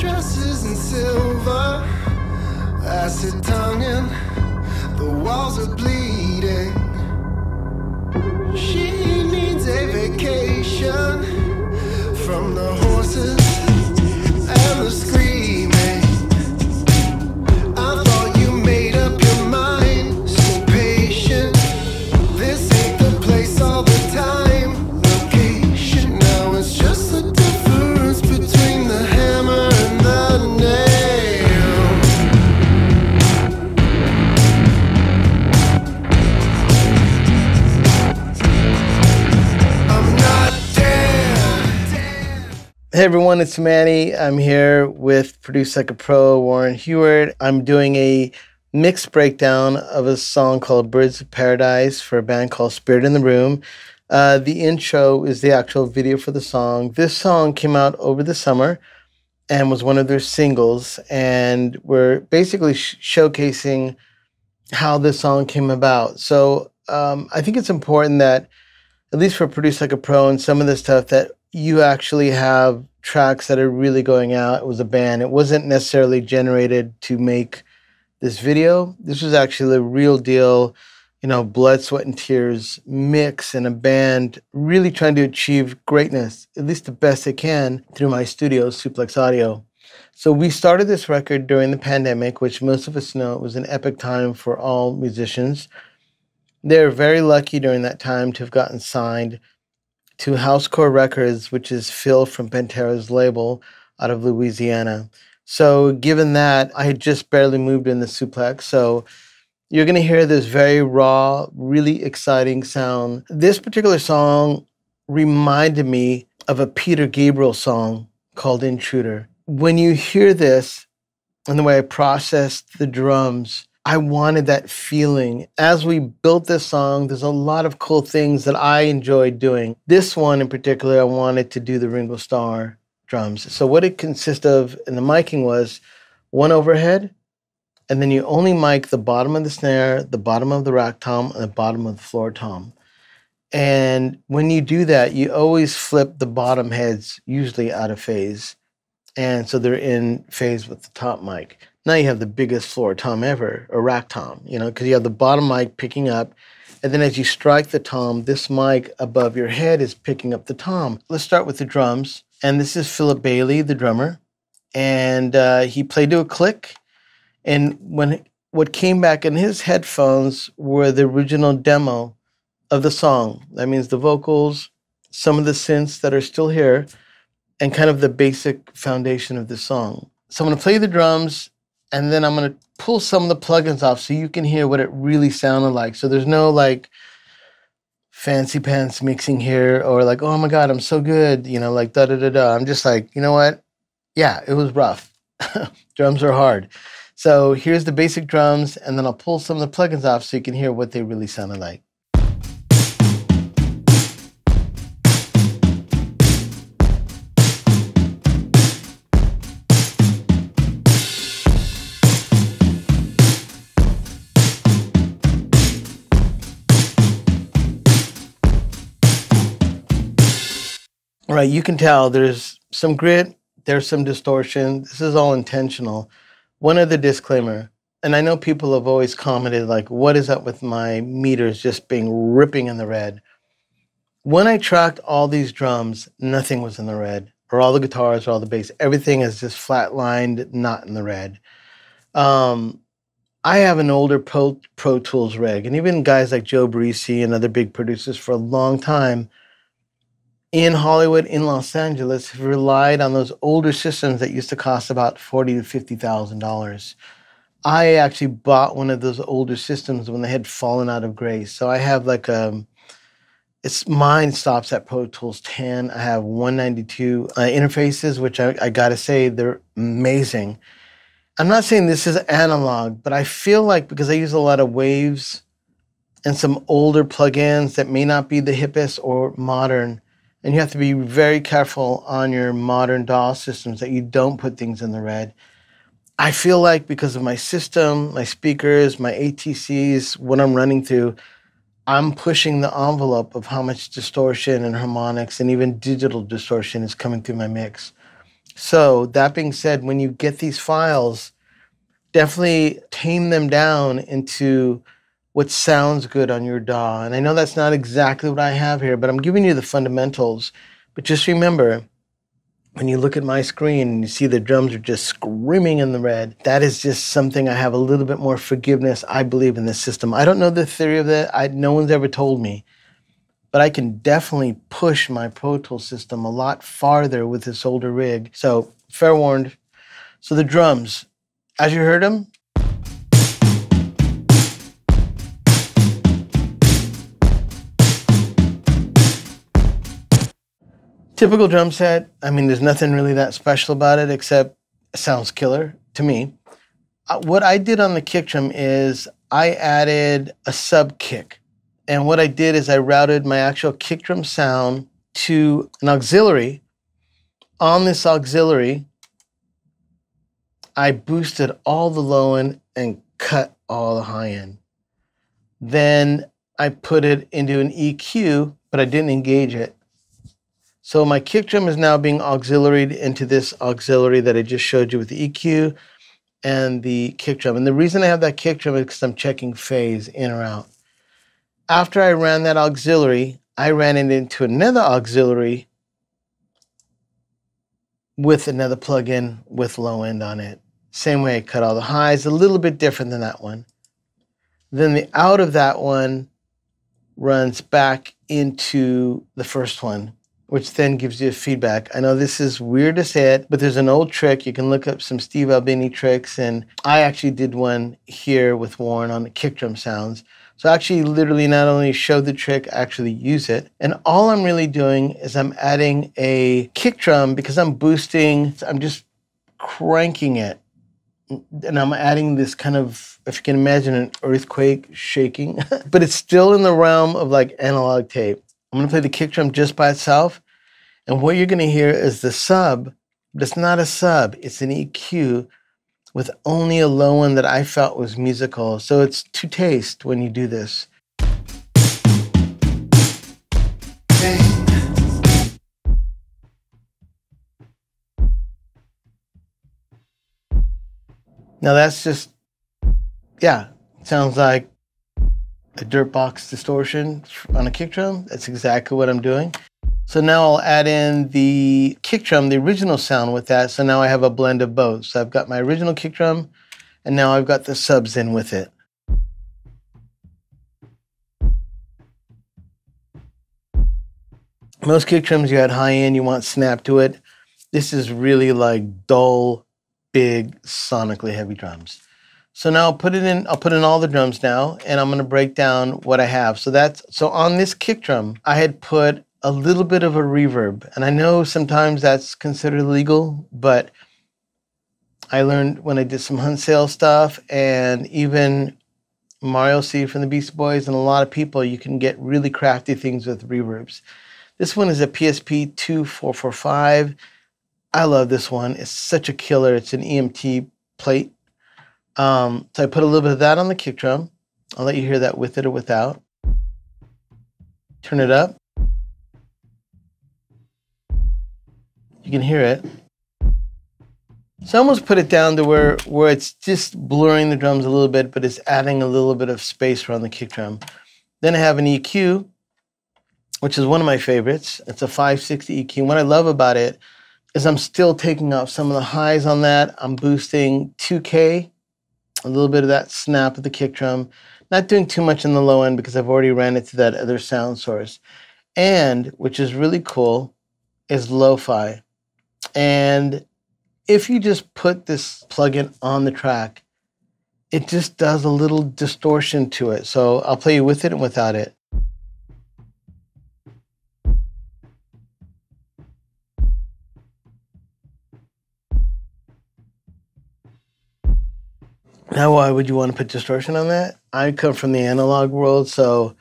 dresses in silver, acid tongue, and the walls are bleeding. She needs a vacation from the horses and the screaming. I thought you made up your mind, so patient. This ain't the place all the time. Location, now it's just the difference between the hammer and the nail. I'm not dead. Hey everyone, it's Manny. I'm here with Produce Like a Pro, Warren Huart. I'm doing a mixed breakdown of a song called Birds of Paradise for a band called Spirit in the Room. The intro is the actual video for the song. This song came out over the summer and was one of their singles. And we're basically showcasing how this song came about. So I think it's important that, at least for Produce Like a Pro and some of this stuff, that you actually have tracks that are really going out. It was a band. It wasn't necessarily generated to make this video. This was actually the real deal, you know, blood, sweat, and tears mix in a band, really trying to achieve greatness, at least the best they can, through my studio, Suplex Audio. So we started this record during the pandemic, which most of us know it was an epic time for all musicians. They're very lucky during that time to have gotten signed to Housecore Records, which is Phil from Pantera's label out of Louisiana. So given that, I had just barely moved in the Suplex. So you're going to hear this very raw, really exciting sound. This particular song reminded me of a Peter Gabriel song called Intruder. When you hear this and the way I processed the drums, I wanted that feeling. As we built this song, there's a lot of cool things that I enjoyed doing. This one in particular, I wanted to do the Ringo Starr drums. So what it consists of in the miking was one overhead, and then you only mic the bottom of the snare, the bottom of the rack tom, and the bottom of the floor tom. And when you do that, you always flip the bottom heads, usually out of phase. And so they're in phase with the top mic. Now you have the biggest floor tom ever, or rack tom, you know, because you have the bottom mic picking up. And then as you strike the tom, this mic above your head is picking up the tom. Let's start with the drums. And this is Philip Bailey, the drummer. And he played to a click. And what came back in his headphones were the original demo of the song. That means the vocals, some of the synths that are still here, and kind of the basic foundation of the song. So I'm going to play the drums, and then I'm going to pull some of the plugins off so you can hear what it really sounded like. So there's no like fancy pants mixing here or like, oh my God, I'm so good, you know, like da-da-da-da. I'm just like, you know what? Yeah, it was rough. Drums are hard. So here's the basic drums, and then I'll pull some of the plugins off so you can hear what they really sounded like. All right, you can tell there's some grit, there's some distortion. This is all intentional. One other disclaimer, and I know people have always commented, like, what is up with my meters just being ripping in the red? When I tracked all these drums, nothing was in the red, or all the guitars, or all the bass. Everything is just flatlined, not in the red. I have an older Pro Tools rig, and even guys like Joe Barisi and other big producers for a long time in Hollywood, in Los Angeles, have relied on those older systems that used to cost about $40,000 to $50,000. I actually bought one of those older systems when they had fallen out of grace. So I have like a, it's mine stops at Pro Tools 10. I have 192 interfaces, which I gotta say, they're amazing. I'm not saying this is analog, but I feel like because I use a lot of waves and some older plugins that may not be the hippest or modern, and you have to be very careful on your modern DAW systems that you don't put things in the red. I feel like because of my system, my speakers, my ATCs, what I'm running through, I'm pushing the envelope of how much distortion and harmonics and even digital distortion is coming through my mix. So that being said, when you get these files, definitely tame them down into what sounds good on your DAW. And I know that's not exactly what I have here, but I'm giving you the fundamentals. But just remember, when you look at my screen and you see the drums are just screaming in the red, that is just something I have a little bit more forgiveness, I believe, in this system. I don't know the theory of that. No one's ever told me. But I can definitely push my Pro Tools system a lot farther with this older rig. So, fair warned. So the drums, as you heard them, typical drum set. I mean, there's nothing really that special about it except it sounds killer to me. What I did on the kick drum is I added a sub kick. And what I did is I routed my actual kick drum sound to an auxiliary. On this auxiliary, I boosted all the low end and cut all the high end. Then I put it into an EQ, but I didn't engage it. So my kick drum is now being auxiliaried into this auxiliary that I just showed you with the EQ and the kick drum. And the reason I have that kick drum is because I'm checking phase in or out. After I ran that auxiliary, I ran it into another auxiliary with another plugin with low end on it. Same way I cut all the highs, a little bit different than that one. Then the out of that one runs back into the first one, which then gives you feedback. I know this is weird to say it, but there's an old trick. You can look up some Steve Albini tricks, and I actually did one here with Warren on the kick drum sounds. So I actually literally not only show the trick, I actually use it. And all I'm really doing is I'm adding a kick drum because I'm boosting, I'm just cranking it. And I'm adding this kind of, if you can imagine, an earthquake shaking, but it's still in the realm of like analog tape. I'm going to play the kick drum just by itself. And what you're going to hear is the sub, but it's not a sub. It's an EQ with only a low end that I felt was musical. So it's to taste when you do this. Okay. Now that's just, yeah, sounds like a dirt box distortion on a kick drum. That's exactly what I'm doing. So now I'll add in the kick drum, the original sound with that. So now I have a blend of both. So I've got my original kick drum, and now I've got the subs in with it. Most kick drums you add high end, you want snap to it. This is really like dull, big, sonically heavy drums. So now I'll put in all the drums now, and I'm gonna break down what I have. So on this kick drum, I had put a little bit of a reverb. And I know sometimes that's considered illegal, but I learned when I did some hunt sale stuff, and even Mario C from the Beast Boys and a lot of people, you can get really crafty things with reverbs. This one is a PSP 2445. I love this one. It's such a killer. It's an EMT plate. So I put a little bit of that on the kick drum. I'll let you hear that with it or without. Turn it up. You can hear it. So I almost put it down to where it's just blurring the drums a little bit, but it's adding a little bit of space around the kick drum. Then I have an EQ, which is one of my favorites. It's a 560 EQ. And what I love about it is I'm still taking off some of the highs on that. I'm boosting 2K, a little bit of that snap of the kick drum. Not doing too much in the low end because I've already ran it to that other sound source. And, which is really cool, is lo-fi. And if you just put this plugin on the track, it just does a little distortion to it. So I'll play you with it and without it. Now, why would you want to put distortion on that? I come from the analog world, so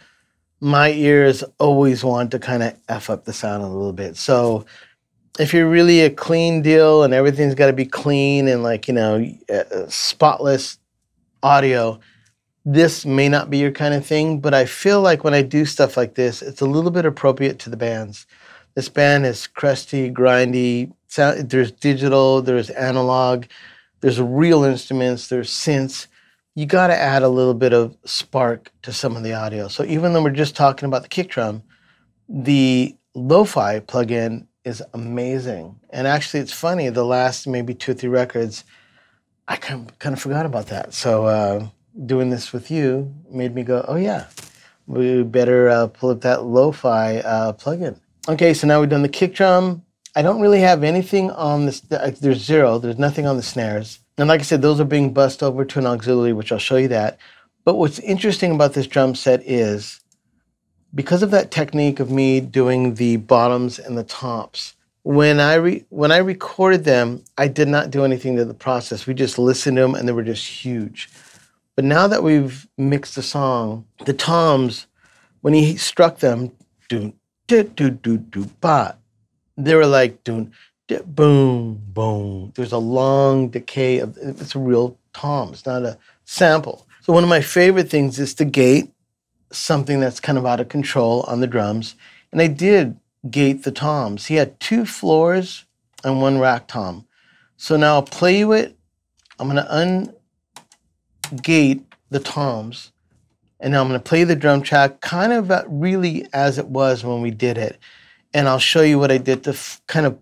my ears always want to kind of F up the sound a little bit. So if you're really a clean deal and everything's got to be clean and like, you know, spotless audio, this may not be your kind of thing, but I feel like when I do stuff like this, it's a little bit appropriate to the bands. This band is crusty, grindy, sound, there's digital, there's analog, there's real instruments, there's synths. You got to add a little bit of spark to some of the audio. So even though we're just talking about the kick drum, the lo-fi plugin is amazing. And actually, it's funny, the last maybe 2 or 3 records, I kind of forgot about that. So doing this with you made me go, oh yeah, we better pull up that lo-fi plugin. Okay, so now we've done the kick drum. I don't really have anything on this. There's zero. There's nothing on the snares. And like I said, those are being bussed over to an auxiliary, which I'll show you that. But what's interesting about this drum set is, because of that technique of me doing the bottoms and the tops, when I recorded them, I did not do anything to the process. We just listened to them, and they were just huge. But now that we've mixed the song, the toms, when he struck them, do do do do do ba, they were like doing boom, boom. There's a long decay of, it's a real tom, it's not a sample. So one of my favorite things is to gate something that's kind of out of control on the drums. And I did gate the toms. He had 2 floors and 1 rack tom. So now I'll play you it. I'm gonna ungate the toms. And now I'm gonna play the drum track kind of really as it was when we did it. And I'll show you what I did to kind of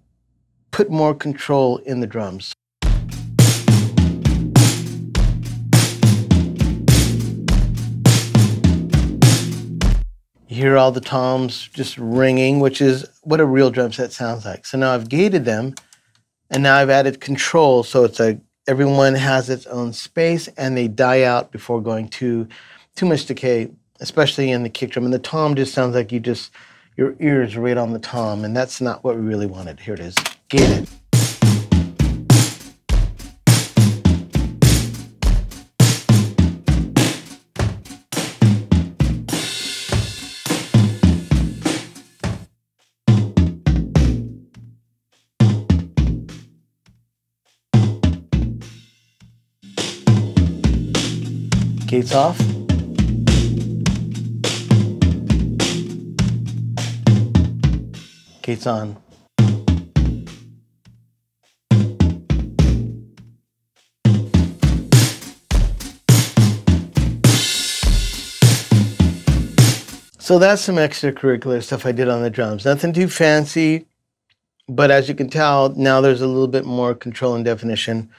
put more control in the drums. You hear all the toms just ringing, which is what a real drum set sounds like. So now I've gated them, and now I've added control, so it's like everyone has its own space, and they die out before going too much decay, especially in the kick drum. And the tom just sounds like you just, your ears are right on the tom, and that's not what we really wanted. Here it is, gated. Gates off. Gates on. So that's some extracurricular stuff I did on the drums. Nothing too fancy, but as you can tell, now there's a little bit more control and definition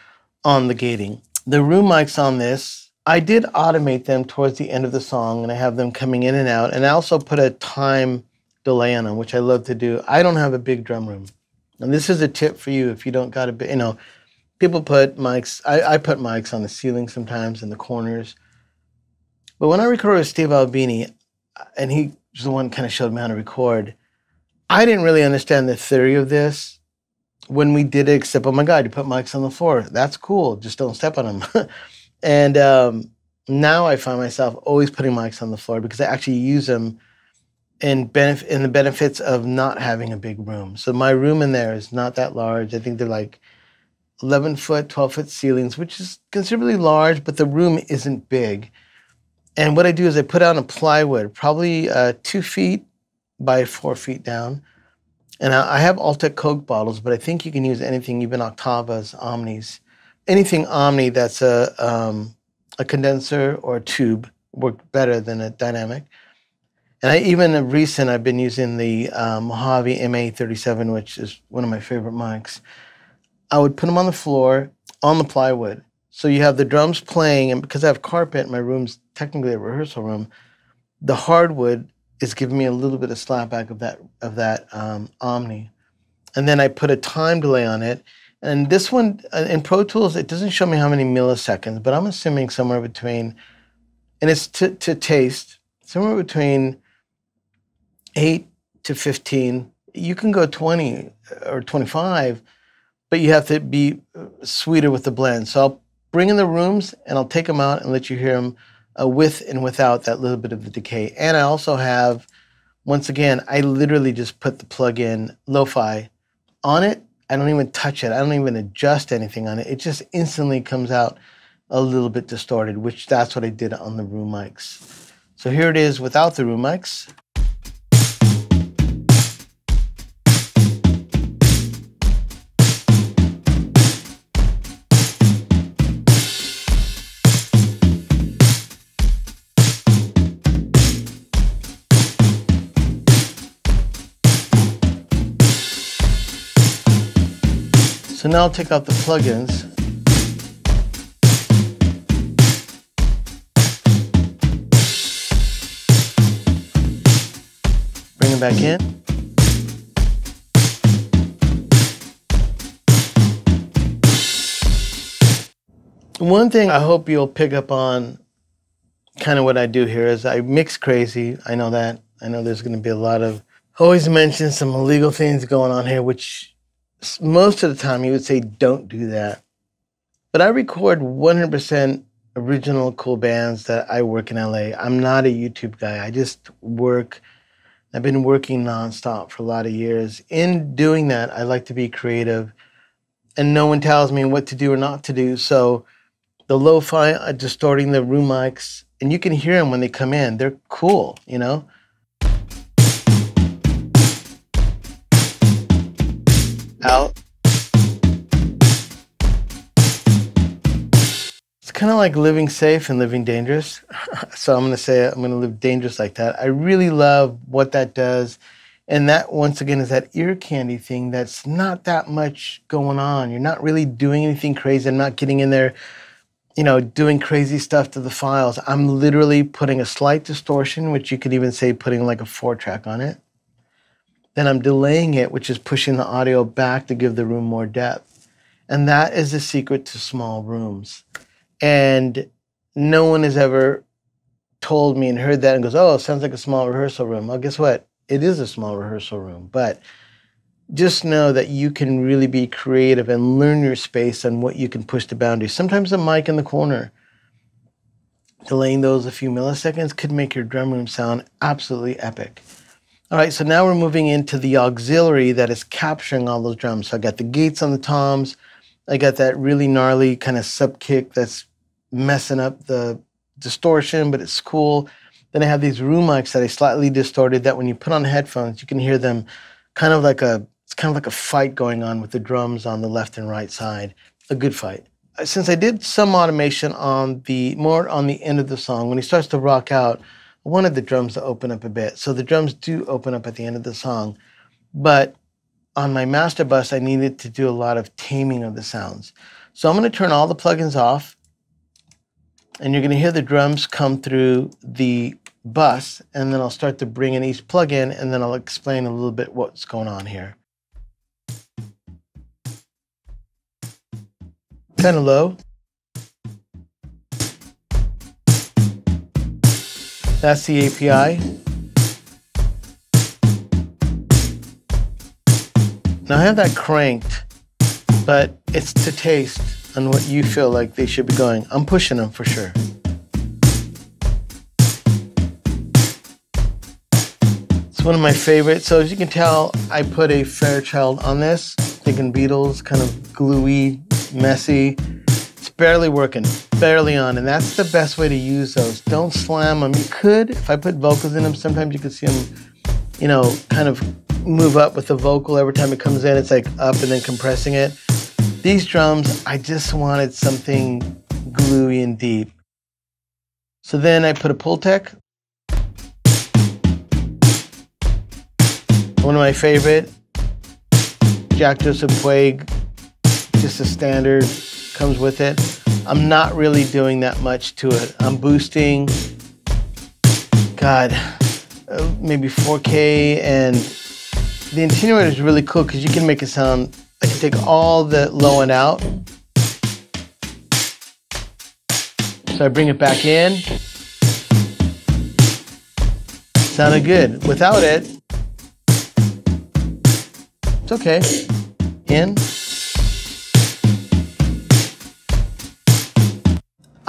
on the gating. The room mics on this, I did automate them towards the end of the song, and I have them coming in and out, and I also put a time delay on them, which I love to do. I don't have a big drum room. And this is a tip for you if you don't got a big, you know, people put mics, I put mics on the ceiling sometimes, in the corners. But when I recorded with Steve Albini, and he was the one kind of showed me how to record, I didn't really understand the theory of this when we did it, except, oh my God, you put mics on the floor. That's cool. Just don't step on them. And now I find myself always putting mics on the floor because I actually use them in the benefits of not having a big room. So my room in there is not that large. I think they're like 11-foot, 12-foot ceilings, which is considerably large, but the room isn't big. And what I do is I put on a plywood, probably 2 feet by 4 feet down. And I have Altec Coke bottles, but I think you can use anything, even Octavas, Omnis. Anything Omni that's a condenser or a tube worked better than a dynamic. And even recent, I've been using the Mojave MA37, which is one of my favorite mics. I would put them on the floor, on the plywood. So you have the drums playing, and because I have carpet, my room's technically a rehearsal room, the hardwood is giving me a little bit of slapback of that Omni. And then I put a time delay on it. And this one, in Pro Tools, it doesn't show me how many milliseconds, but I'm assuming somewhere between, and it's to taste, somewhere between 8 to 15. You can go 20 or 25, but you have to be sweeter with the blend. So I'll bring in the rooms and I'll take them out and let you hear them with and without that little bit of the decay. And I also have, once again, I literally just put the plug-in lo-fi on it. I don't even touch it. I don't even adjust anything on it. It just instantly comes out a little bit distorted, which that's what I did on the room mics. So here it is without the room mics. So now I'll take out the plugins. Bring them back in. One thing I hope you'll pick up on, kind of what I do here, is I mix crazy. I know that. I know there's going to be a lot of, always mention some illegal things going on here, which most of the time you would say, don't do that. But I record 100% original cool bands that I work in LA. I'm not a YouTube guy. I just work. I've been working nonstop for a lot of years. In doing that, I like to be creative, and no one tells me what to do or not to do. So the lo-fi are distorting the room mics, and you can hear them when they come in. They're cool, you know? Out. It's kind of like living safe and living dangerous. So I'm going to say I'm going to live dangerous like that. I really love what that does. And that, once again, is that ear candy thing that's not that much going on. You're not really doing anything crazy. I'm not getting in there, you know, doing crazy stuff to the files. I'm literally putting a slight distortion, which you could even say putting like a 4-track on it. Then I'm delaying it, which is pushing the audio back to give the room more depth. And that is the secret to small rooms. And no one has ever told me and heard that and goes, oh, it sounds like a small rehearsal room. Well, guess what? It is a small rehearsal room. But just know that you can really be creative and learn your space and what you can push the boundaries. Sometimes the mic in the corner, delaying those a few milliseconds could make your drum room sound absolutely epic. All right, so now we're moving into the auxiliary that is capturing all those drums. So I got the gates on the toms. I got that really gnarly kind of sub kick that's messing up the distortion, but it's cool. Then I have these room mics that I slightly distorted that when you put on headphones, you can hear them kind of like a, it's kind of like a fight going on with the drums on the left and right side, a good fight. Since I did some automation on the, more on the end of the song, when he starts to rock out, I wanted the drums to open up a bit. So the drums do open up at the end of the song. But on my master bus, I needed to do a lot of taming of the sounds. So I'm going to turn all the plugins off. And you're going to hear the drums come through the bus. And then I'll start to bring in each plugin. And then I'll explain a little bit what's going on here. Kind of low. That's the API. Now I have that cranked, but it's to taste on what you feel like they should be going. I'm pushing them for sure. It's one of my favorites. So as you can tell, I put a Fairchild on this, thinking Beatles, kind of gluey, messy. Barely working, barely on, and that's the best way to use those. Don't slam them. You could, if I put vocals in them, sometimes you could see them, you know, kind of move up with the vocal every time it comes in. It's like up and then compressing it. These drums, I just wanted something gluey and deep. So then I put a Pultec. One of my favorite, Jack Joseph Puig, just a standard. Comes with it. I'm not really doing that much to it. I'm boosting, God, maybe 4K, and the attenuator is really cool because you can make it sound, I can take all the low end out. So I bring it back in. Sounded good. Without it, it's okay. In.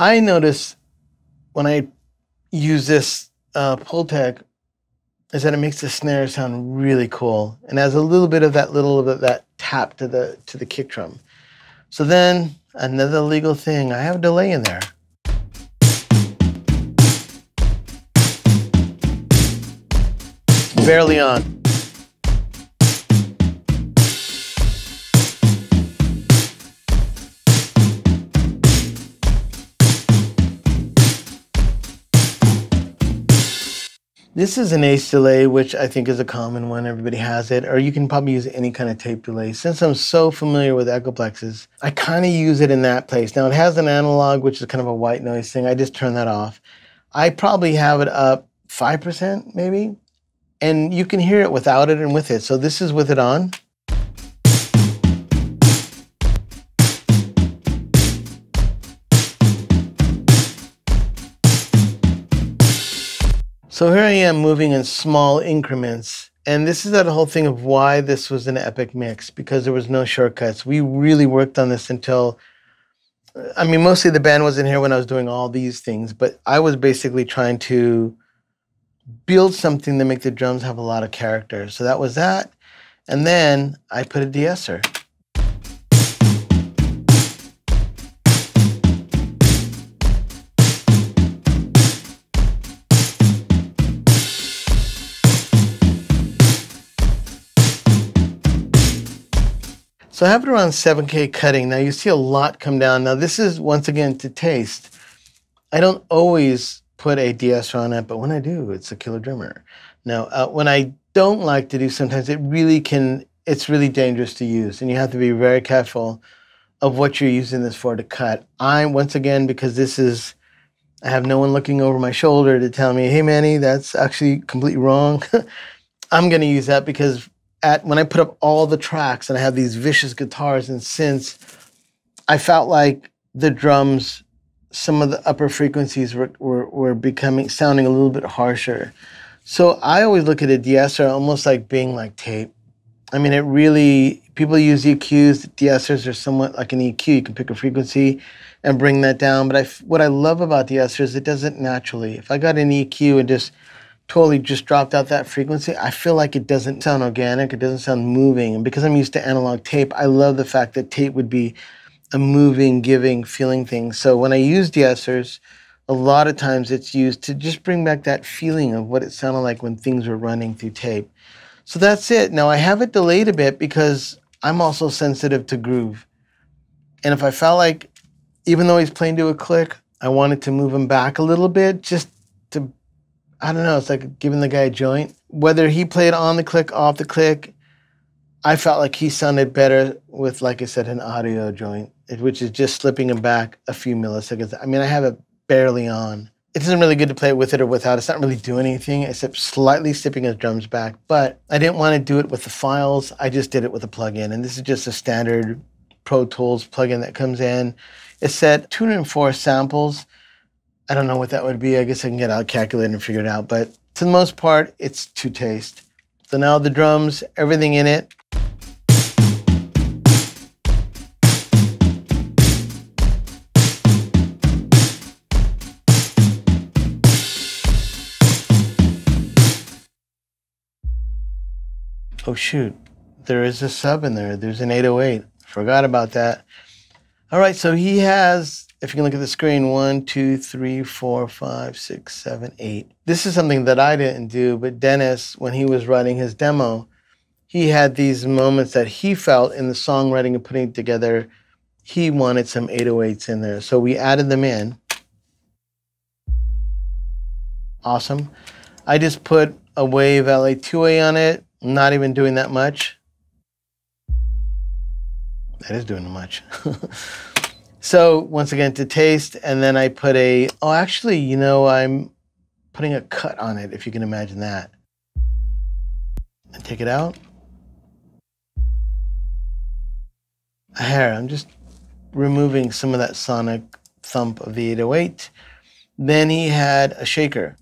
I notice when I use this Pultec is that it makes the snare sound really cool and has a little bit of that tap to the kick drum. So then another legal thing, I have a delay in there. Barely on. This is an ace delay, which I think is a common one. Everybody has it. Or you can probably use any kind of tape delay. Since I'm so familiar with echoplexes, I kind of use it in that place. Now, it has an analog, which is kind of a white noise thing. I just turn that off. I probably have it up 5% maybe. And you can hear it without it and with it. So this is with it on. So here I am moving in small increments. And this is that whole thing of why this was an epic mix, because there was no shortcuts. We really worked on this until, I mean, mostly the band was in here when I was doing all these things, but I was basically trying to build something to make the drums have a lot of character. So that was that. And then I put a de-esser. So I have it around 7K cutting. Now you see a lot come down. Now this is, once again, to taste. I don't always put a de-esser on it, but when I do, it's a killer drummer. Now, when I don't like to do, sometimes it really can, it's really dangerous to use, and you have to be very careful of what you're using this for to cut. I, once again, because this is, I have no one looking over my shoulder to tell me, hey, Manny, that's actually completely wrong. I'm gonna use that because when I put up all the tracks and I have these vicious guitars and synths, I felt like the drums, some of the upper frequencies were becoming, sounding a little bit harsher. So I always look at a de-esser almost like being like tape. I mean, it really, people use EQs, de-essers are somewhat like an EQ. You can pick a frequency and bring that down. But what I love about de-esser is it does it naturally. If I got an EQ and just totally just dropped out that frequency, I feel like it doesn't sound organic, it doesn't sound moving. And because I'm used to analog tape, I love the fact that tape would be a moving, giving, feeling thing. So when I use de-essers, a lot of times it's used to just bring back that feeling of what it sounded like when things were running through tape. So that's it. Now I have it delayed a bit because I'm also sensitive to groove. And if I felt like, even though he's playing to a click, I wanted to move him back a little bit just to, I don't know, it's like giving the guy a joint. Whether he played on the click, off the click, I felt like he sounded better with, like I said, an audio joint, which is just slipping him back a few milliseconds. I mean, I have it barely on. It isn't really good to play with it or without. It's not really doing anything except slightly slipping his drums back, but I didn't want to do it with the files. I just did it with a plugin, and this is just a standard Pro Tools plugin that comes in. It's set 204 samples. I don't know what that would be. I guess I can get out a calculator and figure it out, but for the most part, it's to taste. So now the drums, everything in it. Oh shoot, there is a sub in there. There's an 808, forgot about that. All right, so he has, if you can look at the screen, 1, 2, 3, 4, 5, 6, 7, 8. This is something that I didn't do, but Dennis, when he was writing his demo, he had these moments that he felt in the songwriting and putting it together, he wanted some 808s in there. So we added them in. Awesome. I just put a wave LA2A on it, not even doing that much. That is doing much. So once again, to taste, and then I put a, oh, actually, you know, I'm putting a cut on it, if you can imagine that. And take it out. A hair, I'm just removing some of that sonic thump of the 808. Then he had a shaker.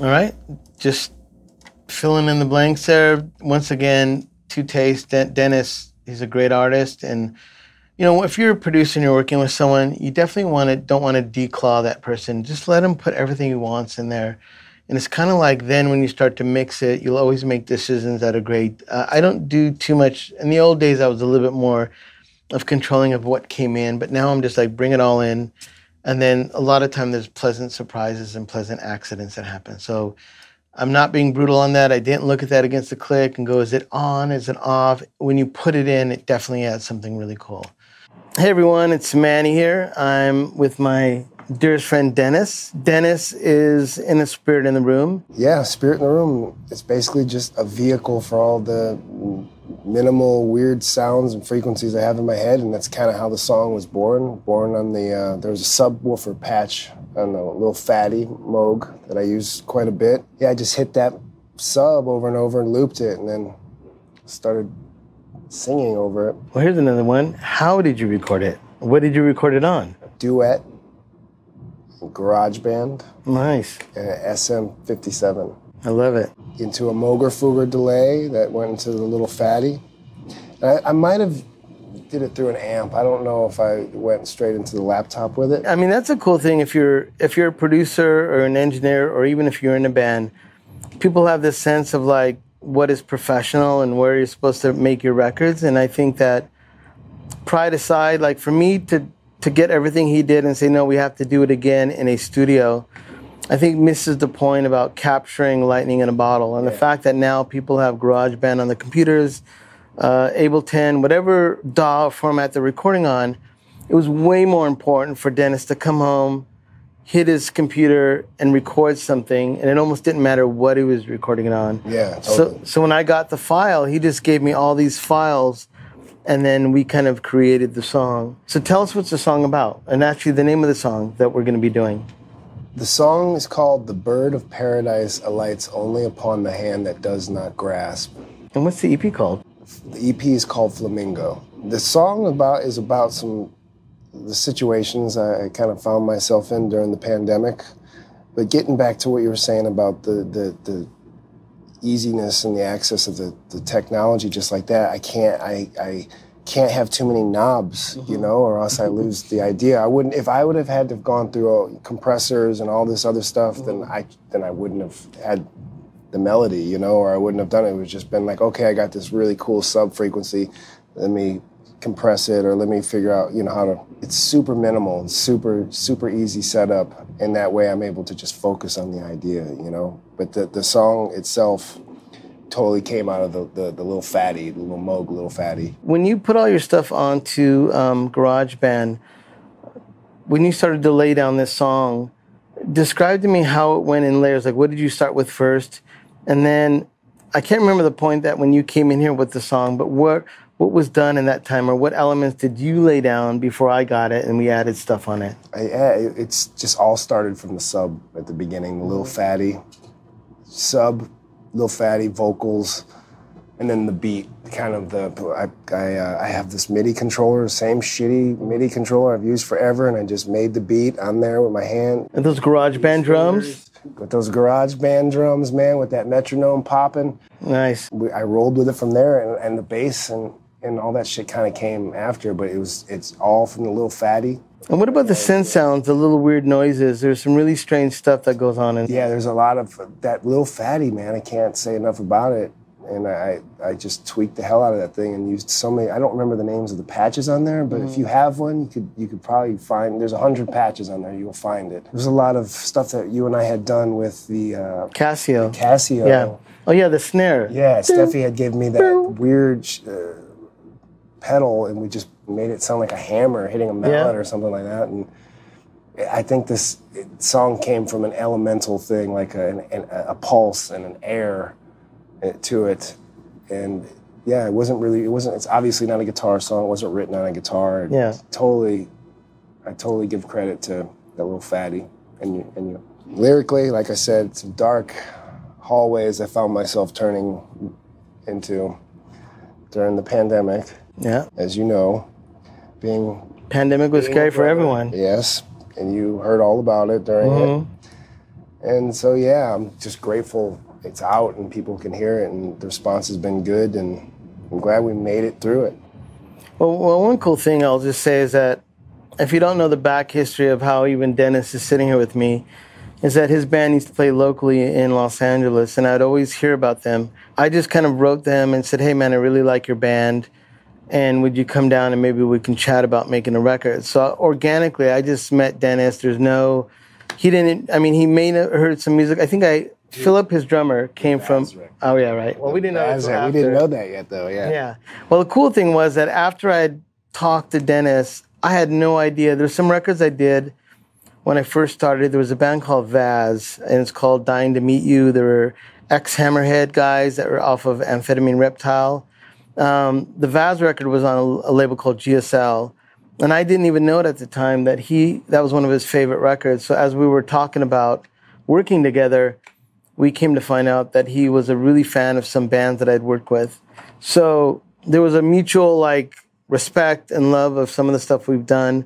All right, just filling in the blanks there. Once again, to taste. Dennis, he's a great artist. And, you know, if you're a producer and you're working with someone, you definitely don't want to declaw that person. Just let him put everything he wants in there. And it's kind of like then when you start to mix it, you'll always make decisions that are great. I don't do too much. In the old days, I was a little bit more of controlling of what came in. But now I'm just like, bring it all in. And then a lot of time there's pleasant surprises and pleasant accidents that happen. So I'm not being brutal on that. I didn't look at that against the click and go, is it on, is it off? When you put it in, it definitely adds something really cool. Hey everyone, it's Manny here. I'm with my dearest friend, Dennis. Dennis is in the Spirit in the Room. Yeah, Spirit in the Room is basically just a vehicle for all the minimal weird sounds and frequencies I have in my head, and that's kind of how the song was born. Born on the, there was a subwoofer patch on a little fatty Moog that I used quite a bit. Yeah, I just hit that sub over and over and looped it and then started singing over it. Well, here's another one. How did you record it? What did you record it on? Duet. Garage Band. Nice. And an SM57. I love it. Into a Moog Fugger delay that went into the little fatty. I might have did it through an amp. I don't know if I went straight into the laptop with it. I mean, that's a cool thing if you're a producer or an engineer, or even if you're in a band, people have this sense of like what is professional and where you're supposed to make your records. And I think that pride aside, like for me to get everything he did and say, no, we have to do it again in a studio, I think misses the point about capturing lightning in a bottle. And yeah, the fact that now people have GarageBand on the computers, Ableton, whatever DAW format they're recording on, it was way more important for Dennis to come home, hit his computer, and record something, and it almost didn't matter what he was recording it on. Yeah, totally. So when I got the file, he just gave me all these files, and then we kind of created the song. So tell us what's the song about, and actually the name of the song that we're going to be doing. The song is called The Bird of Paradise Alights Only Upon the Hand That Does Not Grasp. And what's the EP called? The EP is called Flamingo. The song is about the situations I kind of found myself in during the pandemic. But getting back to what you were saying about the easiness and the access of the technology just like that, I can't have too many knobs, you know, or else I lose the idea. I wouldn't, if I would have had to have gone through all compressors and all this other stuff, then I wouldn't have had the melody, you know, or I wouldn't have done it. It would just been like, okay, I got this really cool sub frequency, let me compress it, or let me figure out, you know, how to. It's super minimal and super easy setup, and that way I'm able to just focus on the idea, you know. But the song itself totally came out of the little fatty, the little Moog, little fatty. When you put all your stuff onto GarageBand, when you started to lay down this song, describe to me how it went in layers. Like, what did you start with first? And then, I can't remember the point that when you came in here with the song, but what was done in that time, or what elements did you lay down before I got it and we added stuff on it? It's just all started from the sub at the beginning, the little fatty sub, little fatty vocals, and then the beat. Kind of the I have this MIDI controller, same shitty MIDI controller I've used forever, and I just made the beat on there with my hand. And those GarageBand drums. With those GarageBand drums, man, with that metronome popping. Nice. I rolled with it from there, and the bass and all that shit kind of came after, but it's all from the little fatty. And what about the synth sounds, the little weird noises? There's some really strange stuff that goes on in. Yeah, there's a lot of that little fatty, man. I can't say enough about it. And I just tweaked the hell out of that thing and used so many. I don't remember the names of the patches on there, but if you have one, you could probably find. There's 100 patches on there. You'll find it. There's a lot of stuff that you and I had done with the Casio. The Casio. Yeah. Oh yeah, the snare. Yeah, Steffi had given me that weird pedal, and we just made it sound like a hammer hitting a mallet or something like that. And I think this song came from an elemental thing, like a pulse and an air to it. And yeah, it's obviously not a guitar song. It wasn't written on a guitar. Yeah. I totally give credit to that little fatty. And you. Lyrically, like I said, some dark hallways I found myself turning into during the pandemic. Yeah. As you know, pandemic was scary for everyone. Yes. And you heard all about it during it. And so yeah, I'm just grateful it's out and people can hear it, and the response has been good, and I'm glad we made it through it. Well, one cool thing I'll just say is that if you don't know the back history of how even Dennis is sitting here with me, is that his band used to play locally in Los Angeles, and I'd always hear about them. I just kind of wrote them and said, hey man, I really like your band, and would you come down and maybe we can chat about making a record? So organically, I just met Dennis. He made heard some music. I think I Philip, his drummer, came from. Oh yeah, right. Well, we didn't know. We didn't know that yet, though. Yeah. Yeah. Well, the cool thing was that after I talked to Dennis, I had no idea. There's some records I did when I first started. There was a band called Vaz, and it's called "Dying to Meet You." There were ex-Hammerhead guys that were off of Amphetamine Reptile. The Vaz record was on a label called GSL. And I didn't even know it at the time that that was one of his favorite records. So as we were talking about working together, we came to find out that he was a really fan of some bands that I'd worked with. So there was a mutual respect and love of some of the stuff we've done.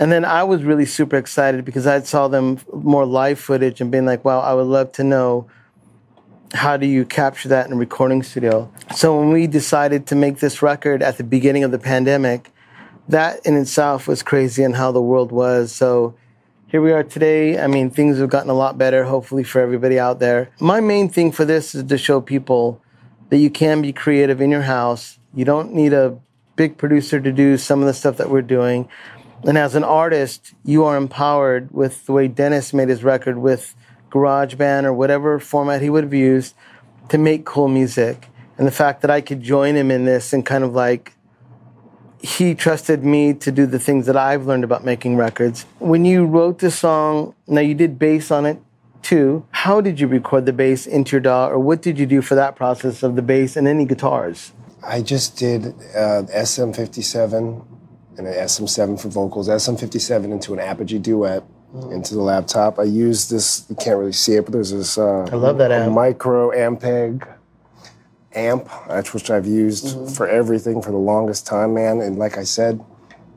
And then I was really super excited because I saw them more live footage and being like, wow, I would love to know, how do you capture that in a recording studio? So when we decided to make this record at the beginning of the pandemic, that in itself was crazy and how the world was. So here we are today. I mean, things have gotten a lot better, hopefully, for everybody out there. My main thing for this is to show people that you can be creative in your house. You don't need a big producer to do some of the stuff that we're doing. And as an artist, you are empowered with the way Dennis made his record with Garage Band or whatever format he would have used to make cool music. And the fact that I could join him in this and kind of he trusted me to do the things that I've learned about making records. When you wrote this song, now you did bass on it too. How did you record the bass into your DAW, or what did you do for that process of the bass and any guitars? I just did SM57 and an SM7 for vocals, SM57 into an Apogee Duet into the laptop. I used this, you can't really see it, but there's this I love that amp. Micro Ampeg. Amp, which I've used for everything for the longest time, man. And like I said,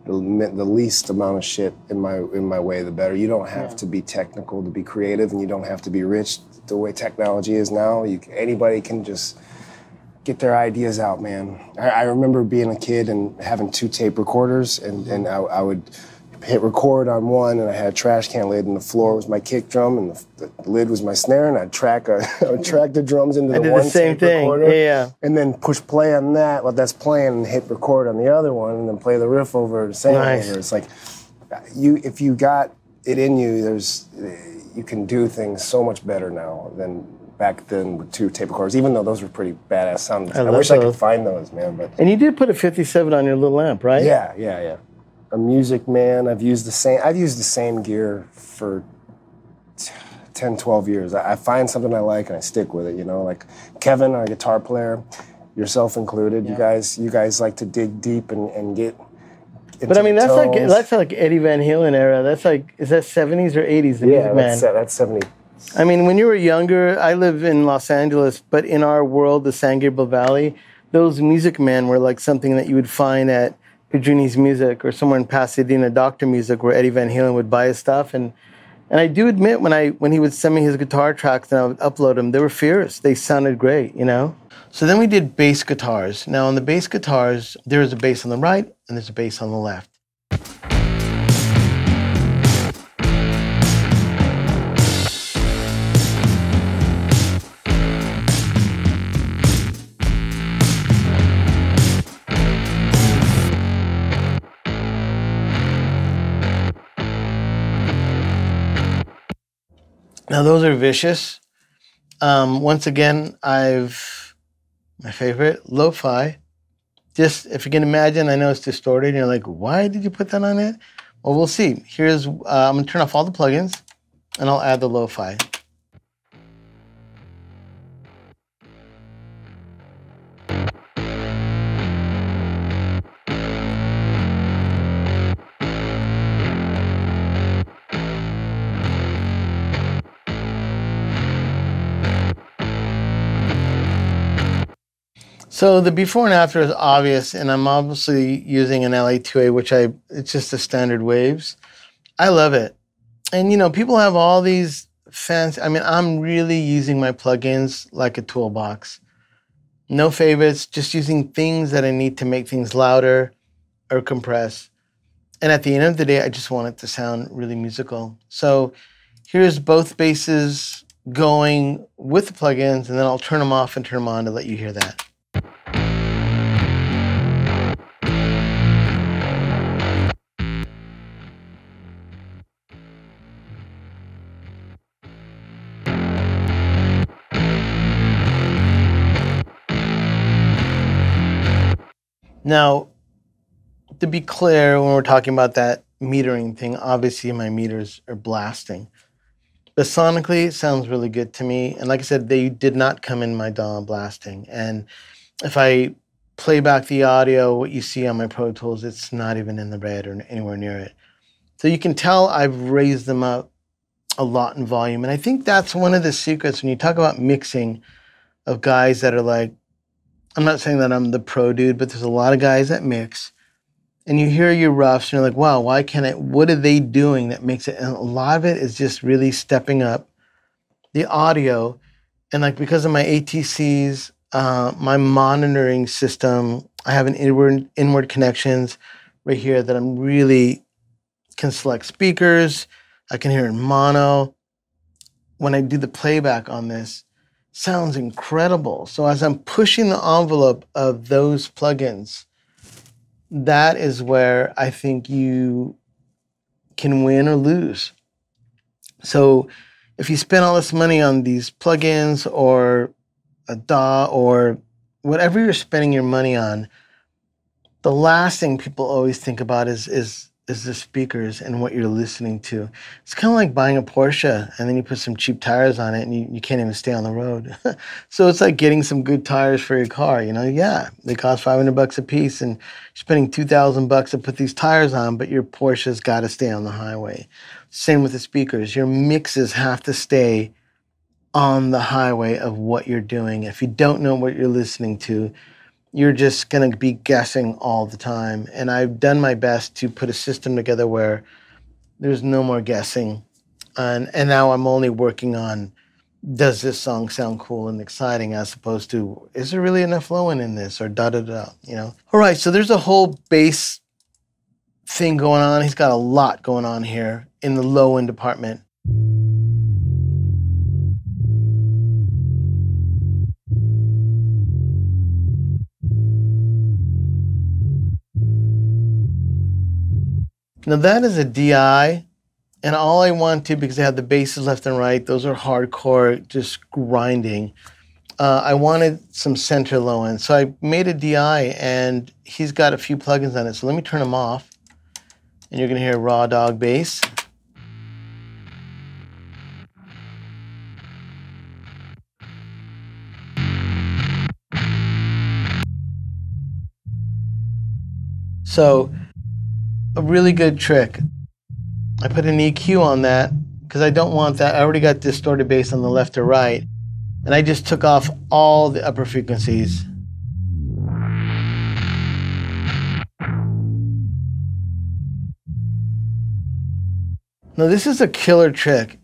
the least amount of shit in my way, the better. You don't have to be technical to be creative, and you don't have to be rich. The way technology is now, anybody can just get their ideas out, man. I remember being a kid and having 2 tape recorders, and I would hit record on one, and I had a trash can lid, and the floor was my kick drum, and the lid was my snare, and I'd track the drums into the one tape recorder, and then push play on that while that's playing, and hit record on the other one, and then play the riff over the same over. It's like, if you got it in you, you can do things so much better now than back then with 2 tape recorders, even though those were pretty badass sounds. I wish I could find those, man. But and you did put a 57 on your little amp, right? Yeah. A Music Man. I've used the same gear for 10, 12 years. I find something I like and I stick with it, like Kevin, our guitar player, yourself included. Yeah. You guys like to dig deep and get into that's tones. That's Eddie Van Halen era. That's is that 70s or 80s, the Music Man? Yeah, that's 70s. I mean, when you were younger, I live in Los Angeles, but in our world, the San Gabriel Valley, those Music Men were something that you would find at Junie's Music or somewhere in Pasadena, Doctor Music, where Eddie Van Halen would buy his stuff. And I do admit, when he would send me his guitar tracks and I would upload them, they were fierce. They sounded great, So then we did bass guitars. Now on the bass guitars, there is a bass on the right and there's a bass on the left. Now, those are vicious. Once again, my favorite, lo-fi. Just, if you can imagine, I know it's distorted, and you're like, why did you put that on it? Well, we'll see. Here's, I'm gonna turn off all the plugins, and I'll add the lo-fi. So the before and after is obvious, and I'm obviously using an LA2A, it's just the standard waves. I love it. And, people have all these fancy, I'm really using my plugins like a toolbox. No favorites, just using things that I need to make things louder or compress. And at the end of the day, I just want it to sound really musical. So here's both basses going with the plugins, and then I'll turn them off and turn them on to let you hear that. Now, to be clear, when we're talking about that metering thing, obviously my meters are blasting. But sonically, it sounds really good to me. And like I said, they did not come in my DAW blasting. And if I play back the audio, what you see on my Pro Tools, it's not even in the red or anywhere near it. So you can tell I've raised them up a lot in volume. And I think that's one of the secrets when you talk about mixing of guys that are like, I'm not saying that I'm the pro dude, but there's a lot of guys that mix. And you hear your roughs, and you're like, wow, why can't it? What are they doing that makes it? And a lot of it is just really stepping up the audio. And like because of my ATCs, my monitoring system, I have an inward connections right here that I'm really can select speakers. I can hear it in mono. When I do the playback on this, sounds incredible. So as I'm pushing the envelope of those plugins, that is where I think you can win or lose. So if you spend all this money on these plugins or a DAW or whatever you're spending your money on, the last thing people always think about is the speakers and what you're listening to. It's kind of like buying a Porsche and then you put some cheap tires on it and you can't even stay on the road. So it's like getting some good tires for your car, you know? Yeah, they cost 500 bucks a piece and you're spending 2,000 bucks to put these tires on, but your Porsche's got to stay on the highway. Same with the speakers. Your mixes have to stay on the highway of what you're doing. If you don't know what you're listening to, you're just going to be guessing all the time. And I've done my best to put a system together where there's no more guessing. And now I'm only working on, does this song sound cool and exciting as opposed to, is there really enough low-end in this or da-da-da, you know? All right, so there's a whole bass thing going on. He's got a lot going on here in the low-end department. Now that is a DI, and all I want to, because I have the basses left and right, those are hardcore, just grinding. I wanted some center low end, so I made a DI, and he's got a few plugins on it, so let me turn them off, and you're gonna hear raw dog bass. So, a really good trick. I put an EQ on that because I don't want that. I already got distorted bass on the left or right, and I just took off all the upper frequencies. Now this is a killer trick.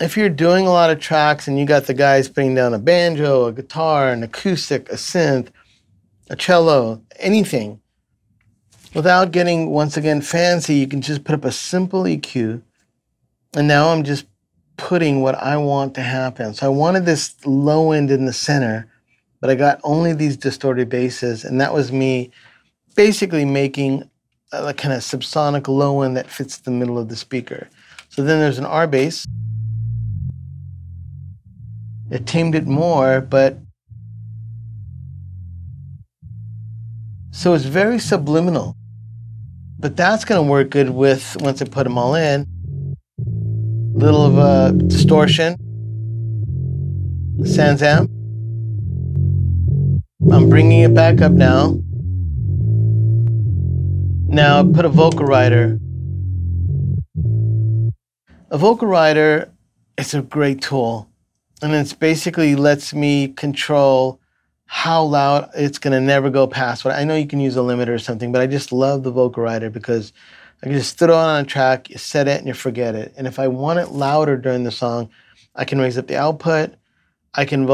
If you're doing a lot of tracks and you got the guys putting down a banjo, a guitar, an acoustic, a synth, a cello, anything, without getting, once again, fancy, you can just put up a simple EQ. And now I'm just putting what I want to happen. So I wanted this low end in the center, but I got only these distorted basses. And that was me basically making a kind of subsonic low end that fits the middle of the speaker. So then there's an R bass. It tamed it more, but so it's very subliminal. But that's going to work good with, once I put them all in, a little of a distortion, sans amp. I'm bringing it back up now. Now put a vocal rider. A vocal rider is a great tool. And it's basically lets me control how loud. It's going to never go past what I know. You can use a limiter or something, but I just love the vocal rider because I can just throw it on a track, you set it and you forget it. And if I want it louder during the song, I can raise up the output. I can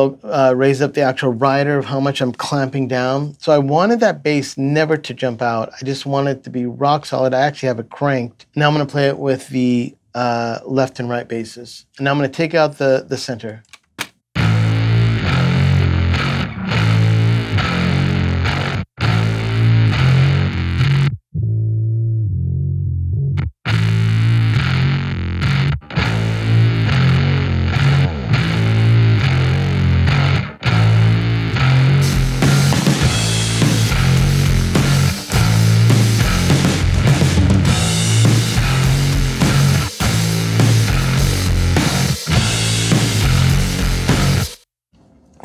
raise up the actual rider of how much I'm clamping down. So I wanted that bass never to jump out. I just want it to be rock solid. I actually have it cranked. Now I'm going to play it with the left and right basses. And now I'm going to take out the center.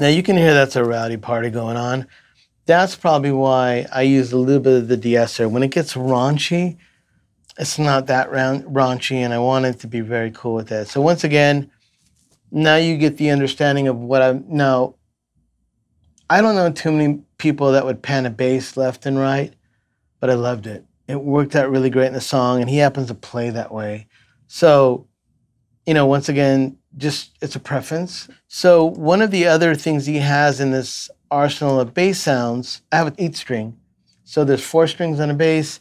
Now you can hear that's a rowdy party going on. That's probably why I use a little bit of the de-esser. When it gets raunchy, it's not that raunchy, and I want it to be very cool with that. So once again, now you get the understanding of what I'm... Now, I don't know too many people that would pan a bass left and right, but I loved it. It worked out really great in the song, and he happens to play that way. So, you know, once again, just it's a preference. So one of the other things he has in this arsenal of bass sounds, I have an 8-string. So there's 4 strings on a bass.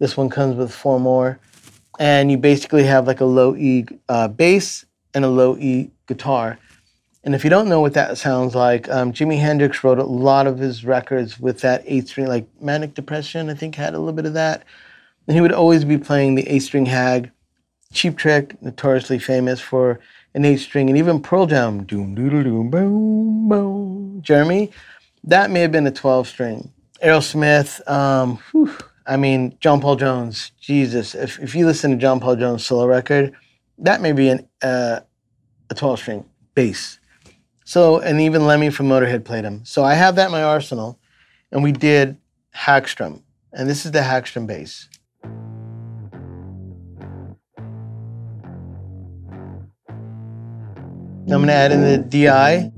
This one comes with 4 more. And you basically have like a low E bass and a low E guitar. And if you don't know what that sounds like, Jimi Hendrix wrote a lot of his records with that 8-string, like Manic Depression, I think, had a little bit of that. And he would always be playing the 8-string hag. Cheap Trick, notoriously famous for an 8-string, and even Pearl Jam, doom doodle doom boom boom. Jeremy, that may have been a 12-string. Aerosmith, I mean, John Paul Jones, Jesus. If you listen to John Paul Jones' solo record, that may be a 12-string bass. So, and even Lemmy from Motorhead played him. So I have that in my arsenal, and we did Hagstrom, and this is the Hagstrom bass. I'm going to add in the DI.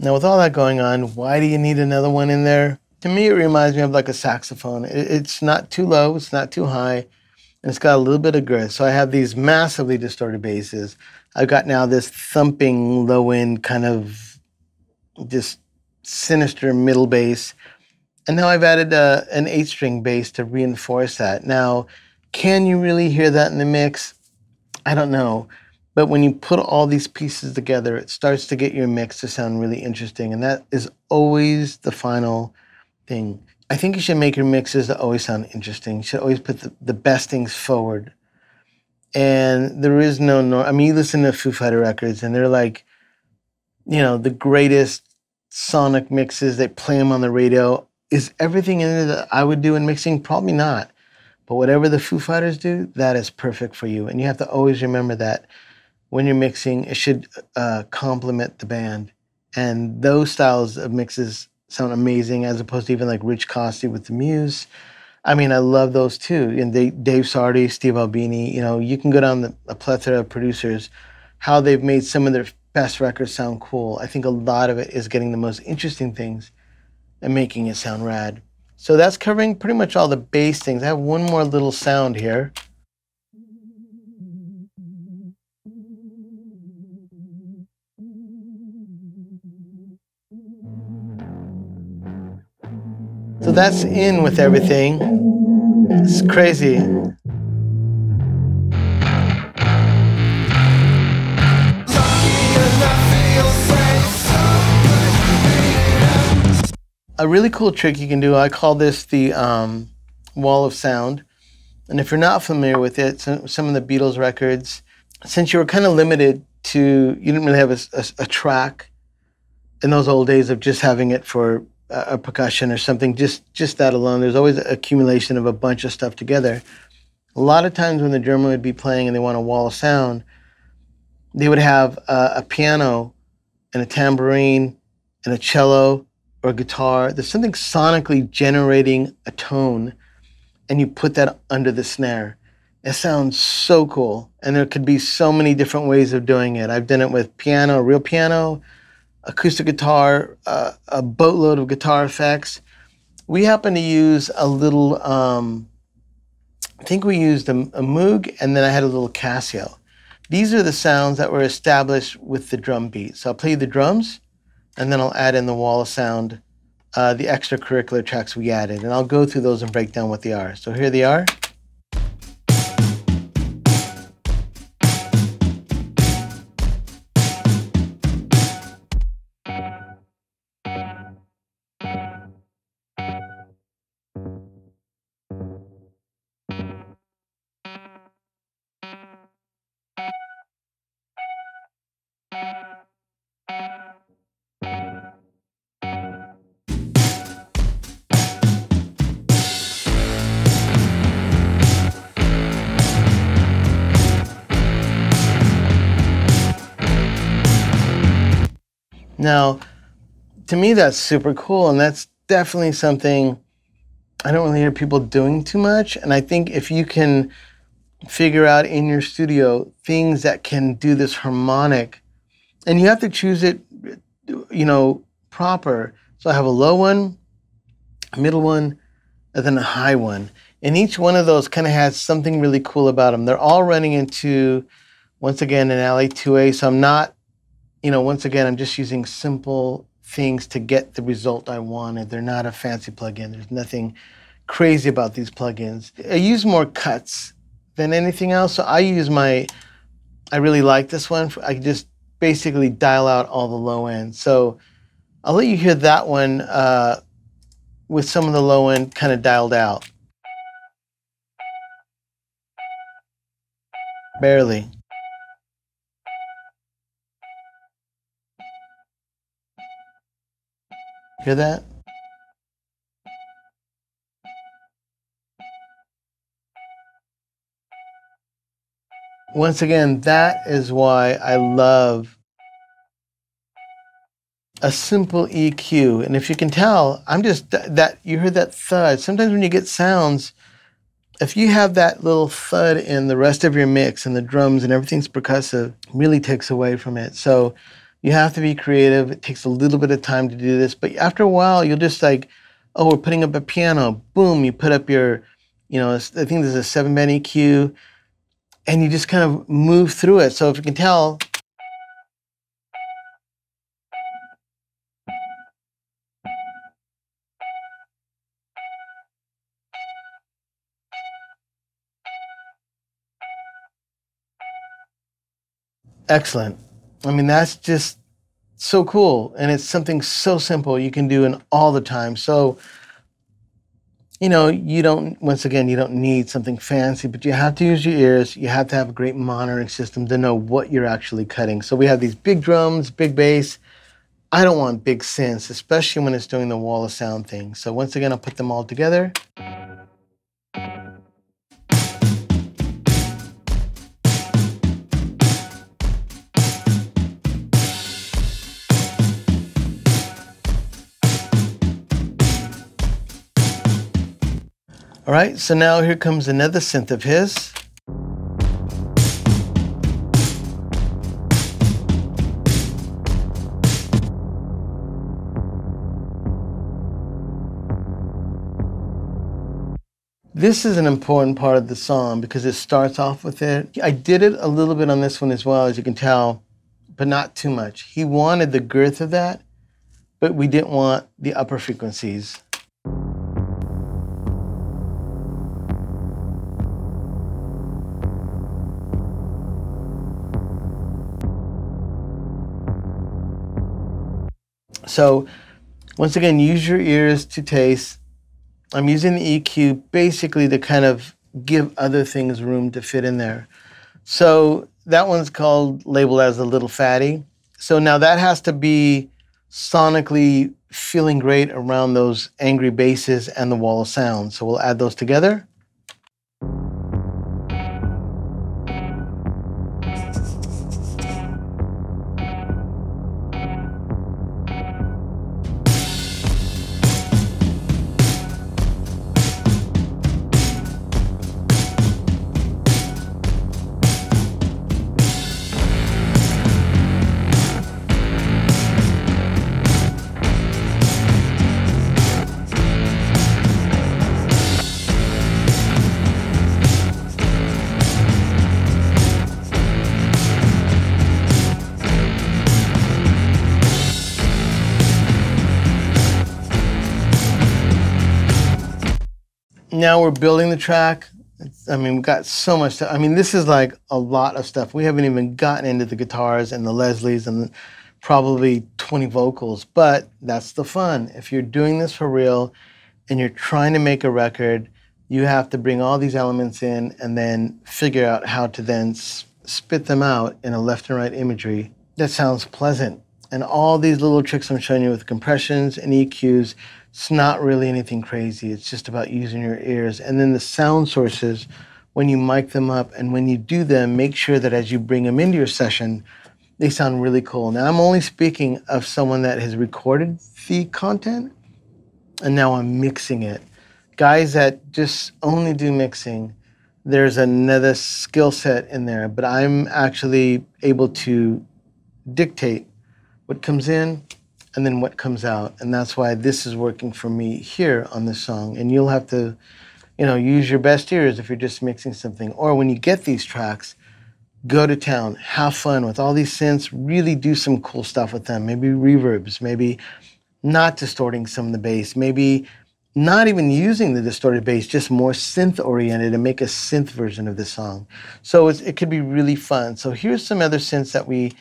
Now, with all that going on, why do you need another one in there? To me, it reminds me of like a saxophone. It's not too low, it's not too high, and it's got a little bit of grit. So I have these massively distorted basses. I've got now this thumping low-end kind of just sinister middle bass. And now I've added an 8-string bass to reinforce that. Now, can you really hear that in the mix? I don't know. But when you put all these pieces together, it starts to get your mix to sound really interesting. And that is always the final thing. I think you should make your mixes to always sound interesting. You should always put the best things forward. And there is no norm. I mean, you listen to Foo Fighters records, and they're like, you know, the greatest sonic mixes. They play them on the radio. Is everything in there that I would do in mixing? Probably not. But whatever the Foo Fighters do, that is perfect for you. And you have to always remember that when you're mixing, it should complement the band. And those styles of mixes sound amazing, as opposed to even like Rich Costey with the Muse. I mean, I love those too. And they, Dave Sardi, Steve Albini, you know, you can go down a plethora of producers, how they've made some of their best records sound cool. I think a lot of it is getting the most interesting things and making it sound rad. So that's covering pretty much all the bass things. I have one more little sound here. So that's in with everything. It's crazy. A really cool trick you can do, I call this the wall of sound. And if you're not familiar with it, some of the Beatles records, since you were kind of limited to, you didn't really have a track in those old days of just having it for a percussion or something, just that alone. There's always an accumulation of a bunch of stuff together. A lot of times when the drummer would be playing and they want a wall of sound, they would have a piano and a tambourine and a cello or a guitar. There's something sonically generating a tone, and you put that under the snare. It sounds so cool, and there could be so many different ways of doing it. I've done it with piano, real piano, acoustic guitar, a boatload of guitar effects. We happen to use a little, I think we used a Moog, and then I had a little Casio. These are the sounds that were established with the drum beat. So I'll play the drums, and then I'll add in the wall of sound, the extracurricular tracks we added, and I'll go through those and break down what they are. So here they are. Now, to me, that's super cool, and that's definitely something I don't really hear people doing too much. And I think if you can figure out in your studio things that can do this harmonic, and you have to choose it, you know, proper. So I have a low one, a middle one, and then a high one. And each one of those kind of has something really cool about them. They're all running into, once again, an LA2A. So I'm not, you know, once again, I'm just using simple things to get the result I wanted. They're not a fancy plugin. There's nothing crazy about these plugins. I use more cuts than anything else. So I use my, I really like this one. I just basically dial out all the low end. So I'll let you hear that one with some of the low end kind of dialed out. Barely. Hear that? Once again, that is why I love a simple EQ. And if you can tell, I'm just, that you heard that thud. Sometimes when you get sounds, if you have that little thud in the rest of your mix and the drums and everything's percussive, it really takes away from it. So you have to be creative. It takes a little bit of time to do this, but after a while, you'll just like, oh, we're putting up a piano. Boom, you put up your, you know, I think there's a 7-band EQ, and you just kind of move through it. So if you can tell, excellent. I mean, that's just so cool. And it's something so simple you can do in all the time. So, you know, you don't, once again, you don't need something fancy, but you have to use your ears. You have to have a great monitoring system to know what you're actually cutting. So we have these big drums, big bass. I don't want big synths, especially when it's doing the wall of sound thing. So once again, I'll put them all together. All right, so now here comes another synth of his. This is an important part of the song because it starts off with it. I did it a little bit on this one as well, as you can tell, but not too much. He wanted the girth of that, but we didn't want the upper frequencies. So once again, use your ears to taste. I'm using the EQ basically to kind of give other things room to fit in there. So that one's called, labeled as a little fatty. So now that has to be sonically feeling great around those angry basses and the wall of sound. So we'll add those together. Now we're building the track. I mean, we've got so much stuff. I mean, this is like a lot of stuff. We haven't even gotten into the guitars and the Leslies and probably 20 vocals, but that's the fun. If you're doing this for real and you're trying to make a record, you have to bring all these elements in and then figure out how to then spit them out in a left and right imagery that sounds pleasant. And all these little tricks I'm showing you with compressions and EQs, it's not really anything crazy. It's just about using your ears. And then the sound sources, when you mic them up and when you do them, make sure that as you bring them into your session, They sound really cool. Now, I'm only speaking of someone that has recorded the content, and now I'm mixing it. Guys that just only do mixing, there's another skill set in there, but I'm actually able to dictate what comes in and then what comes out. And that's why this is working for me here on this song. And you'll have to, you know, use your best ears if you're just mixing something. Or when you get these tracks, go to town, have fun with all these synths, really do some cool stuff with them. Maybe reverbs, maybe not distorting some of the bass, maybe not even using the distorted bass, just more synth-oriented, and make a synth version of the song. So it could be really fun. So here's some other synths that we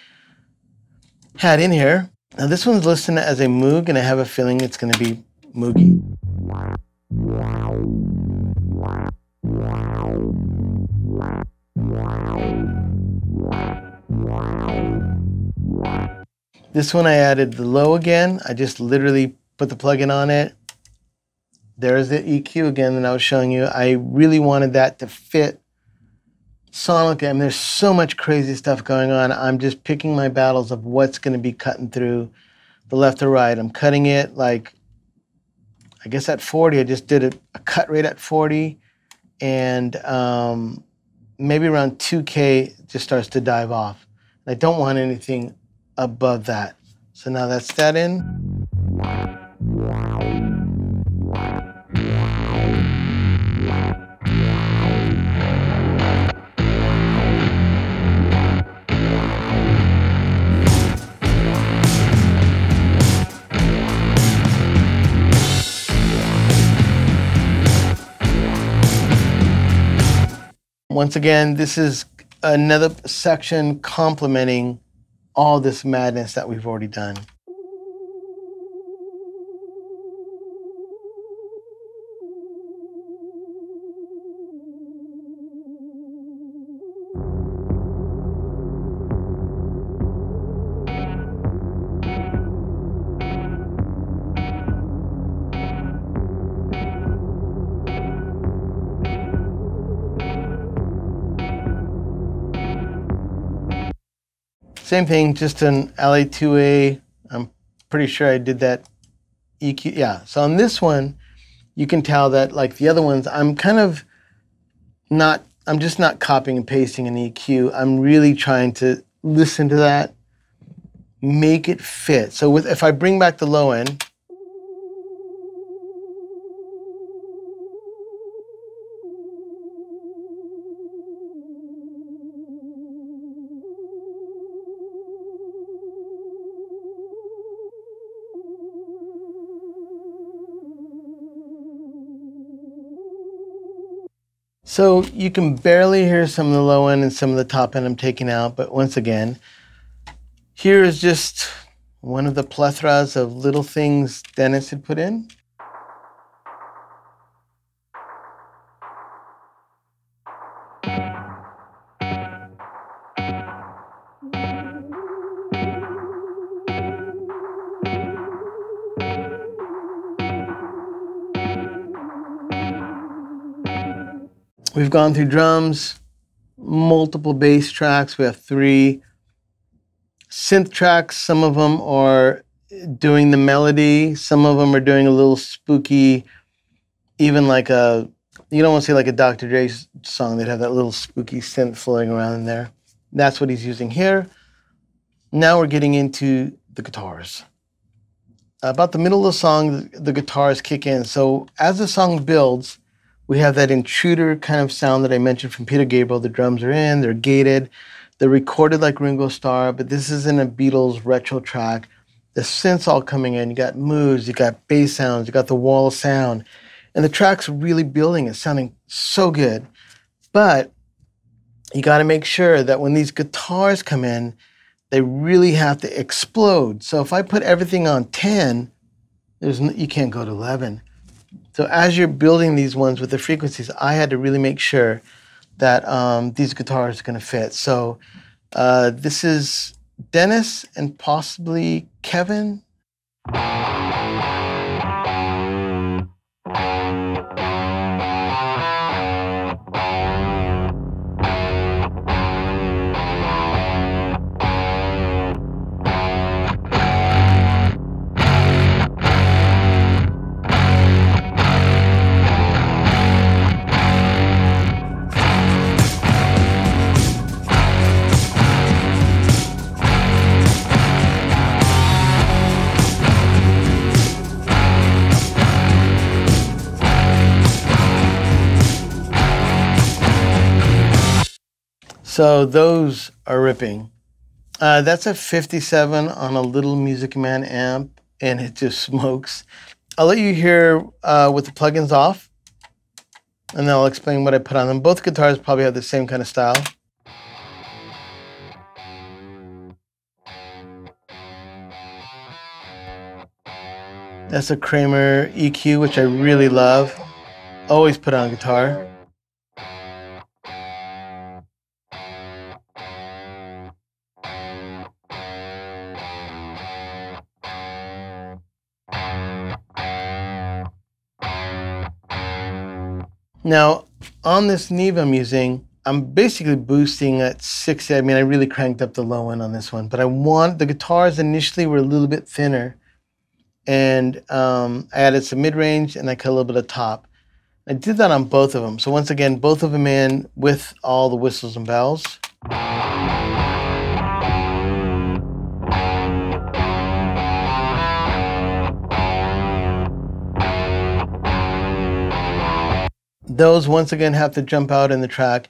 had in here. Now this one's listed as a Moog, and I have a feeling it's going to be Moogie. This one I added the low again. I just literally put the plugin on it. There's the EQ again that I was showing you. I really wanted that to fit sonically. I mean, there's so much crazy stuff going on. I'm just picking my battles of what's going to be cutting through the left or right. I'm cutting it like, I guess at 40. I just did a cut rate at 40. And maybe around 2K it just starts to dive off. I don't want anything above that. So now that's that in. Once again, this is another section complementing all this madness that we've already done. Same thing, just an LA2A. I'm pretty sure I did that EQ. Yeah, so on this one, you can tell that like the other ones, I'm just not copying and pasting an EQ. I'm really trying to listen to that, make it fit. So if I bring back the low end, so you can barely hear some of the low end and some of the top end I'm taking out. But once again, here is just one of the plethoras of little things Dennis had put in. We've gone through drums, multiple bass tracks. We have 3 synth tracks. Some of them are doing the melody. Some of them are doing a little spooky, even like a, you don't want to say like a Dr. Dre song. They'd have that little spooky synth floating around in there. That's what he's using here. Now we're getting into the guitars. About the middle of the song, the guitars kick in. So as the song builds, we have that Intruder kind of sound that I mentioned from Peter Gabriel. The drums are in, they're gated, they're recorded like Ringo Starr, but this isn't a Beatles retro track. The synths all coming in, you got moves, you got bass sounds, you got the wall sound, and the track's really building, it's sounding so good. But you gotta make sure that when these guitars come in, they really have to explode. So if I put everything on 10, you can't go to 11. So as you're building these ones with the frequencies, I had to really make sure that these guitars are going to fit. So this is Dennis and possibly Kevin. So those are ripping. That's a 57 on a little Music Man amp, and it just smokes. I'll let you hear with the plugins off, and then I'll explain what I put on them. Both guitars probably have the same kind of style. That's a Kramer EQ, which I really love. Always put on guitar. Now, on this Neve I'm using, I'm basically boosting at 60. I mean, I really cranked up the low end on this one, but I want the guitars initially were a little bit thinner, and I added some mid-range and I cut a little bit of top. I did that on both of them. So once again, both of them in with all the whistles and bells. Those, once again, have to jump out in the track.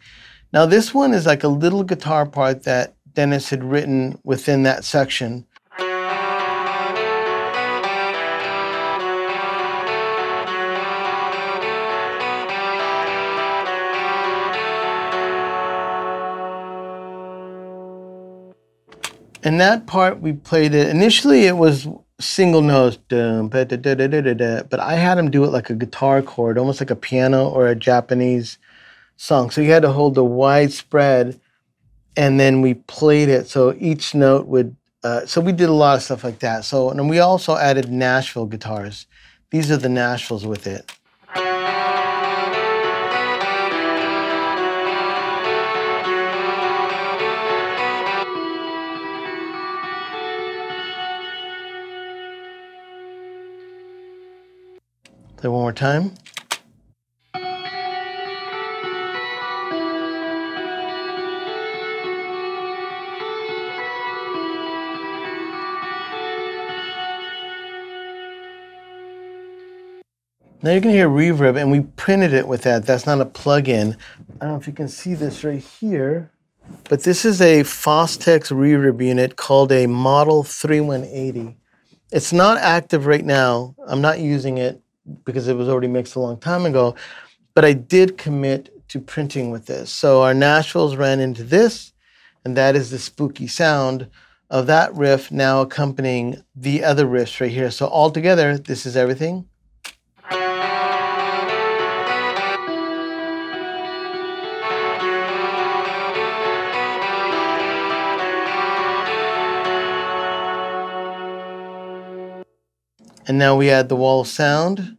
Now, this one is like a little guitar part that Dennis had written within that section. And that part, we played it. Initially, it was single notes, but I had him do it like a guitar chord, almost like a piano or a Japanese song. So you had to hold the wide spread, and then we played it. So each note would, so we did a lot of stuff like that. So, and we also added Nashville guitars. These are the Nashvilles with it. Play one more time. Now you're gonna hear reverb, and we printed it with that. That's not a plug-in. I don't know if you can see this right here, but this is a Fostex reverb unit called a Model 3180. It's not active right now. I'm not using it, because it was already mixed a long time ago, but I did commit to printing with this. So our Nashvilles ran into this, and that is the spooky sound of that riff now accompanying the other riffs right here. So altogether, this is everything. And now we add the wall of sound.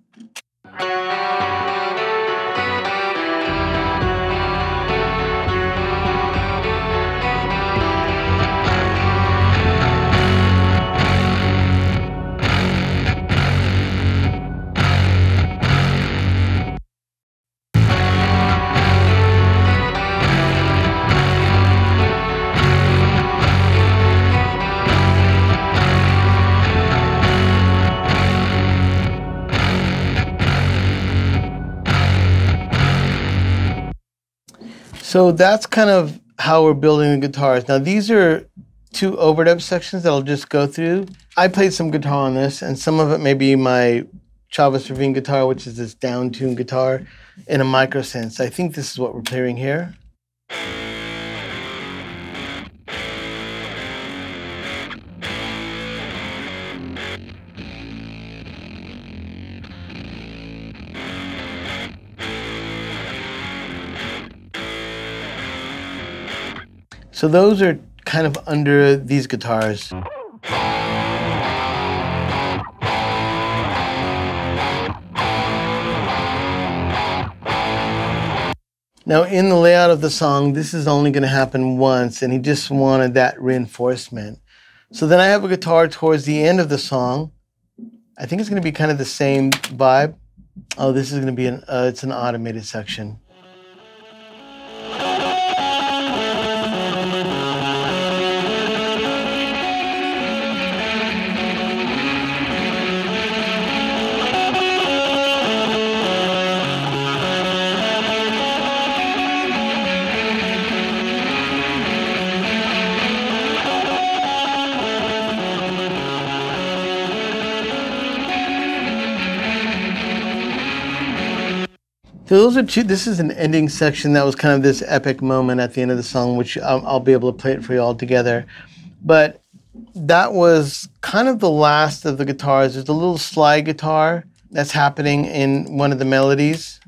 So that's kind of how we're building the guitars. Now, these are two overdub sections that I'll just go through. I played some guitar on this, and some of it may be my Chavez Ravine guitar, which is this down-tuned guitar in a micro sense. I think this is what we're playing here. So those are kind of under these guitars. Now in the layout of the song, this is only gonna happen once, and he just wanted that reinforcement. So then I have a guitar towards the end of the song. I think it's gonna be kind of the same vibe. Oh, this is gonna be it's an automated section. Those are two. This is an ending section that was kind of this epic moment at the end of the song, which I'll be able to play it for you all together. But that was kind of the last of the guitars. There's a little slide guitar that's happening in one of the melodies.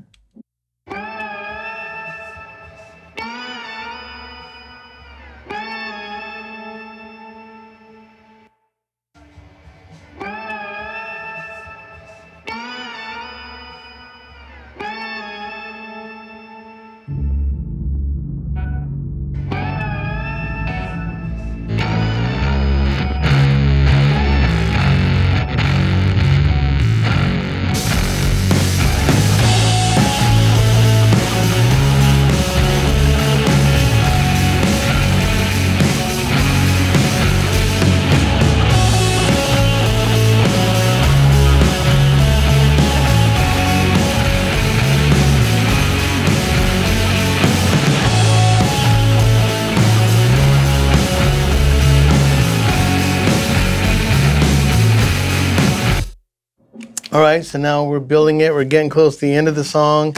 All right, so now we're building it. We're getting close to the end of the song.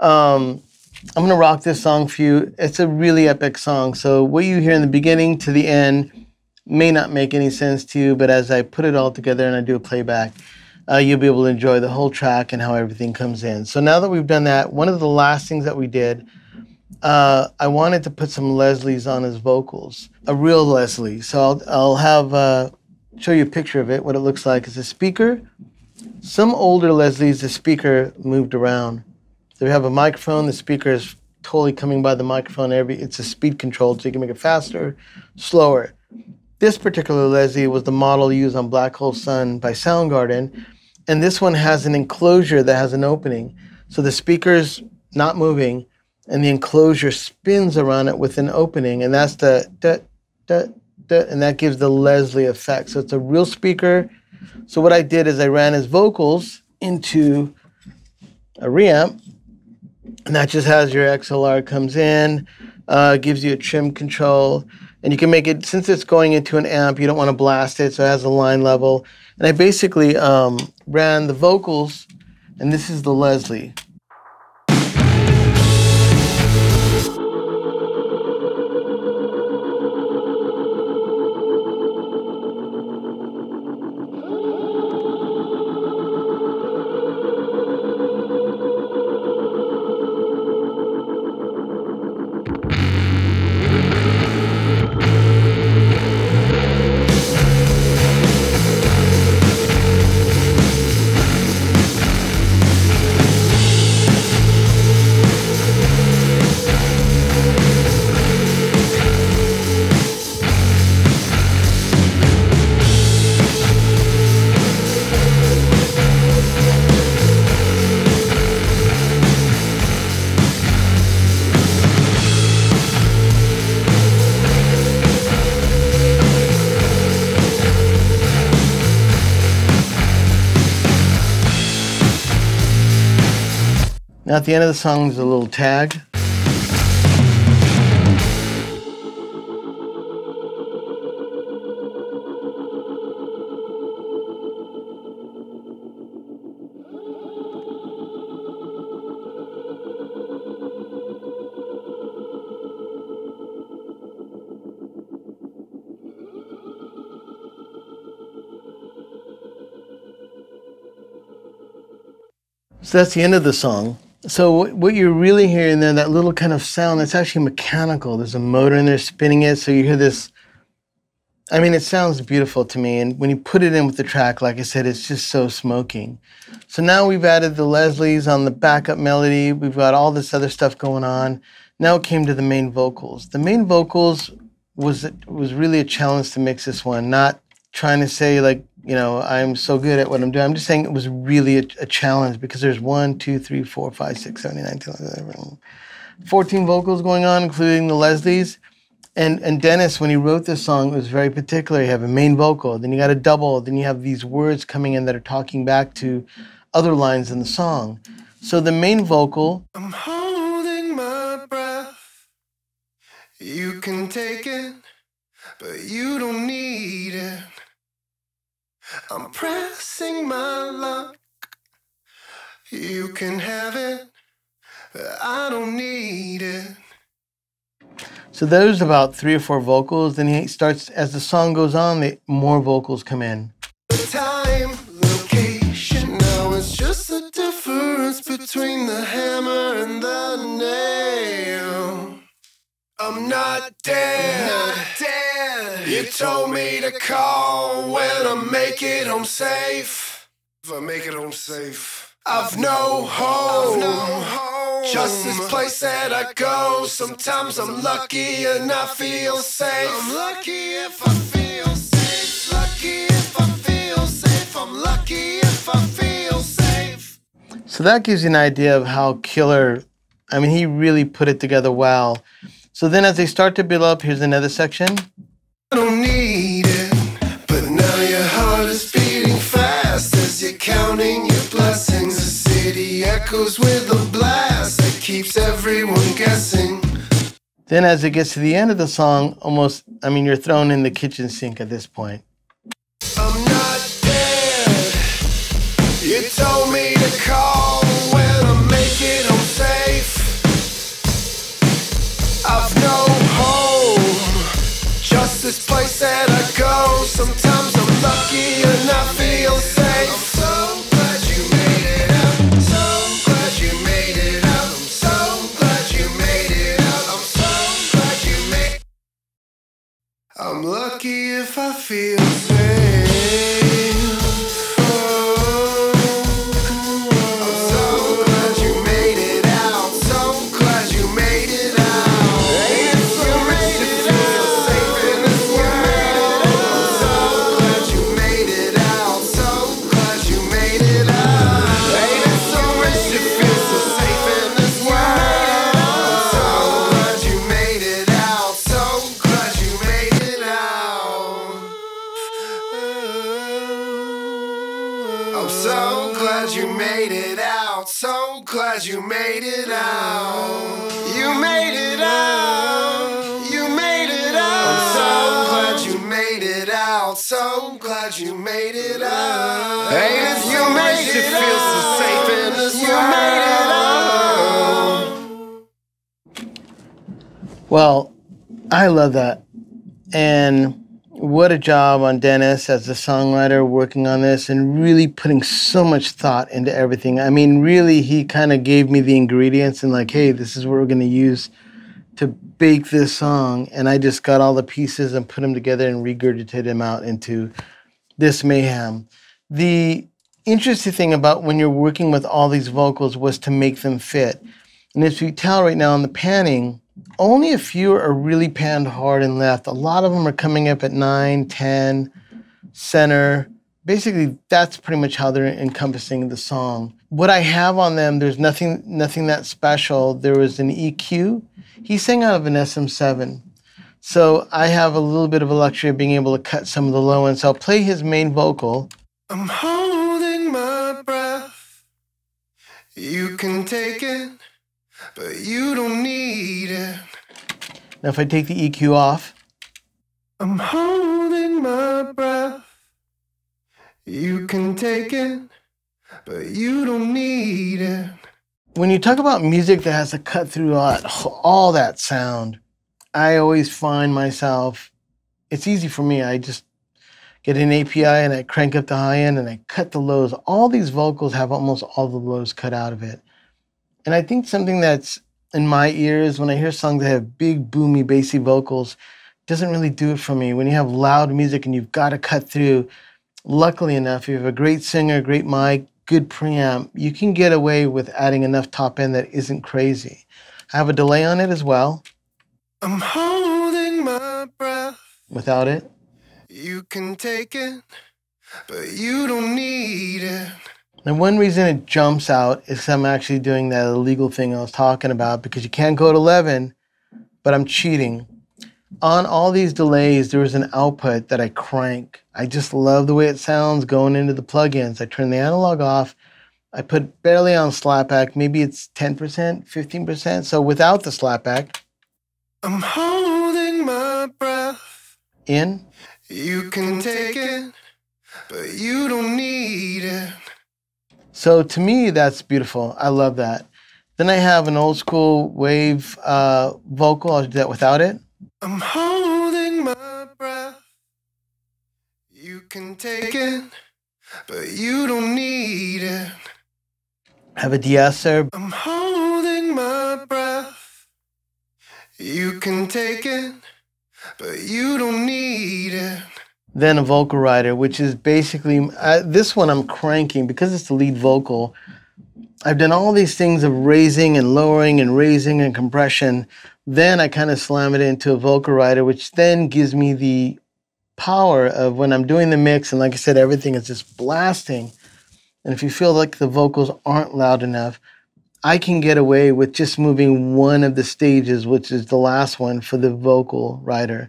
I'm gonna rock this song for you. It's a really epic song. So what you hear in the beginning to the end may not make any sense to you, but as I put it all together and I do a playback, you'll be able to enjoy the whole track and how everything comes in. So now that we've done that, one of the last things that we did, I wanted to put some Leslie's on his vocals, a real Leslie. So I'll have show you a picture of it, what it looks like. It's a speaker. Some older Leslies, the speaker moved around. So we have a microphone, the speaker is totally coming by the microphone. It's a speed control, so you can make it faster, slower. This particular Leslie was the model used on Black Hole Sun by Soundgarden. And this one has an enclosure that has an opening. So the speaker's not moving, and the enclosure spins around it with an opening. And that's the da, da, da, and that gives the Leslie effect. So it's a real speaker. So what I did is I ran his vocals into a reamp, and that just has your XLR comes in, gives you a trim control, and you can make it, since it's going into an amp, you don't want to blast it, so it has a line level. And I basically ran the vocals, and this is the Leslie. Now at the end of the song, there's a little tag. So that's the end of the song. So what you're really hearing there, that little kind of sound, that's actually mechanical. There's a motor in there spinning it. So you hear this, I mean, it sounds beautiful to me. And when you put it in with the track, like I said, it's just so smoking. So now we've added the Leslies on the backup melody. We've got all this other stuff going on. Now it came to the main vocals. The main vocals was really a challenge to mix this one, not trying to say like, you know, I'm so good at what I'm doing. I'm just saying it was really a challenge because there's 14 vocals going on, including the Leslies. And Dennis, when he wrote this song, it was very particular. You have a main vocal, then you got a double, then you have these words coming in that are talking back to other lines in the song. So the main vocal. I'm holding my breath. You can take it, but you don't need it. I'm pressing my luck. You can have it, I don't need it. So there's about 3 or 4 vocals. Then he starts, as the song goes on, more vocals come in. Time, location, now it's just the difference between the hammer and the nail. I'm not dead. I'm not dead. You told me to call when I make it home safe. If I make it home safe, I've no hope. I've no hope. Just this place that I go. Sometimes I'm lucky and I feel safe. I'm lucky if I feel safe. Lucky if I feel safe. I'm lucky if I feel safe. So that gives you an idea of how killer, I mean, he really put it together well. So then as they start to build up, here's another section. I don't need it, but now your heart is beating fast as you're counting your blessings. The city echoes with a blast. Keeps everyone guessing. Then as it gets to the end of the song, almost, I mean, you're thrown in the kitchen sink at this point. I'm not dead. You told me to call when I make it home safe. I've no home. Just this place that I go. Sometimes I'm lucky and I feel safe. I'm so glad you made it out. So glad you made it out. I'm lucky if I feel safe. I'm so glad you made it out. So glad you made it out. If you made it out, safe in this world. I'm so glad you made it out. So glad you made it out. If you made it out, safe in this world. I'm so glad you made it out. So glad you made it out. I'm so glad you made it out. So glad you made it out. You made it out. You made it out. I'm so glad you made it out. So glad you made it out. And if you made it feel so safe in this world. You made it out. Well, I love that. And what a job on Dennis as a songwriter working on this and really putting so much thought into everything. I mean, really, he kind of gave me the ingredients and like, hey, this is what we're going to use to bake this song. And I just got all the pieces and put them together and regurgitated them out into this mayhem. The interesting thing about when you're working with all these vocals was to make them fit. And as you tell right now in the panning, only a few are really panned hard and left. A lot of them are coming up at 9, 10, center. Basically, that's pretty much how they're encompassing the song. What I have on them, there's nothing that special. There was an EQ. He sang out of an SM7. So I have a little bit of a luxury of being able to cut some of the low ends. So I'll play his main vocal. I'm holding my breath. You can take it. But you don't need it. Now if I take the EQ off. I'm holding my breath. You can take it, but you don't need it. When you talk about music that has to cut through all that sound, I always find myself, it's easy for me. I just get an API and I crank up the high end and I cut the lows. All these vocals have almost all the lows cut out of it. And I think something that's in my ears when I hear songs that have big, boomy, bassy vocals doesn't really do it for me. When you have loud music and you've got to cut through, luckily enough, if you have a great singer, great mic, good preamp, you can get away with adding enough top end that isn't crazy. I have a delay on it as well. I'm holding my breath. Without it. You can take it, but you don't need it. And one reason it jumps out is I'm actually doing that illegal thing I was talking about, because you can't go to 11, but I'm cheating. On all these delays, there was an output that I crank. I just love the way it sounds going into the plugins. I turn the analog off. I put barely on slapback. Maybe it's 10%, 15%. So without the slapback. I'm holding my breath. In. You can take it, but you don't need it. So to me, that's beautiful. I love that. Then I have an old school wave vocal. I'll do that without it. I'm holding my breath. You can take it, but you don't need it. I have a de-esser. I'm holding my breath. You can take it, but you don't need it. Then a vocal rider, which is basically, this one I'm cranking because it's the lead vocal. I've done all these things of raising and lowering and raising and compression. Then I kind of slam it into a vocal rider, which then gives me the power of when I'm doing the mix. And like I said, everything is just blasting. And if you feel like the vocals aren't loud enough, I can get away with just moving one of the stages, which is the last one for the vocal rider.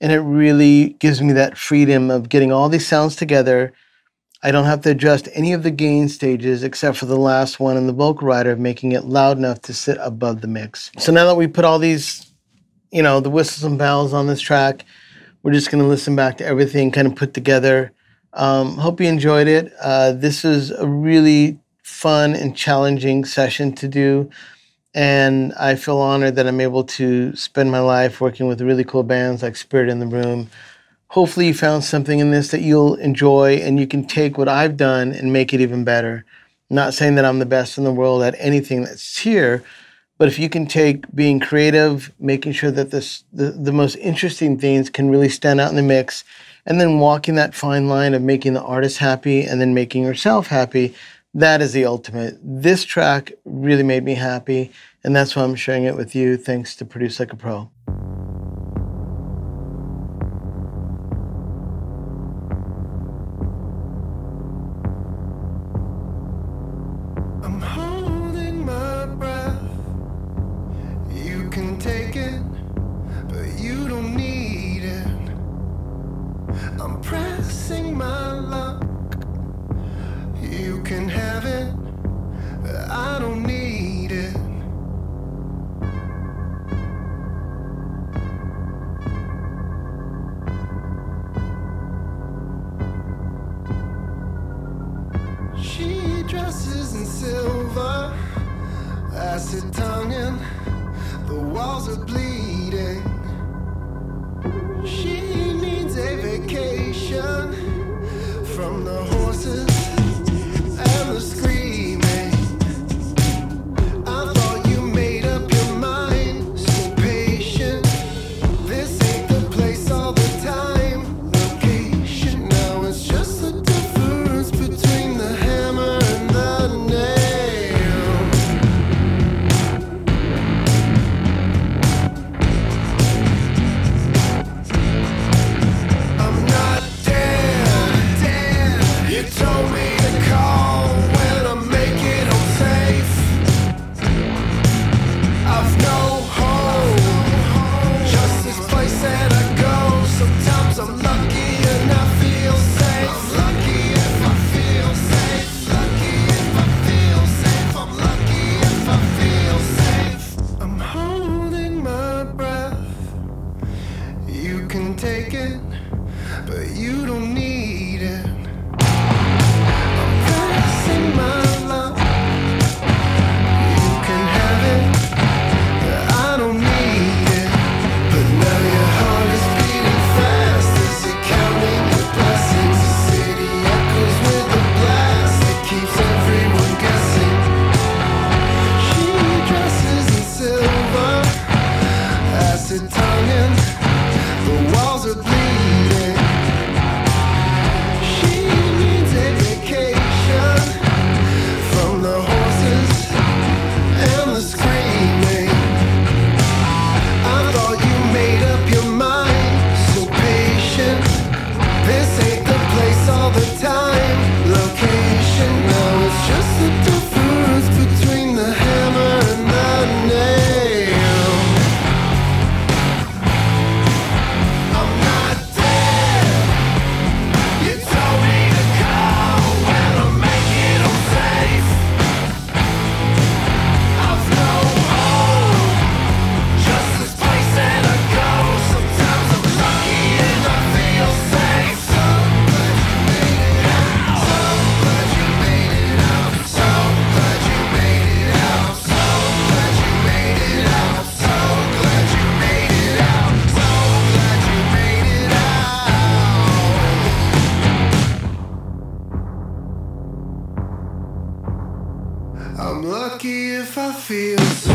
And it really gives me that freedom of getting all these sounds together. I don't have to adjust any of the gain stages except for the last one and the vocal rider, making it loud enough to sit above the mix. So now that we put all these, you know, the whistles and bells on this track, we're just going to listen back to everything kind of put together. Hope you enjoyed it. This is a really fun and challenging session to do. And I feel honored that I'm able to spend my life working with really cool bands like Spirit in the Room. Hopefully you found something in this that you'll enjoy and you can take what I've done and make it even better. I'm not saying that I'm the best in the world at anything that's here, but if you can take being creative, making sure that the most interesting things can really stand out in the mix, and then walking that fine line of making the artist happy and then making yourself happy, that is the ultimate. This track really made me happy, and that's why I'm sharing it with you, thanks to Produce Like a Pro. I'm holding my breath. You can take it, but you don't need it. I'm pressing my luck. You can have it, but I don't need it. She dresses in silver, acid tonguing, the walls are bleeding. She needs a vacation from the horses. The walls are bleeding. I feel so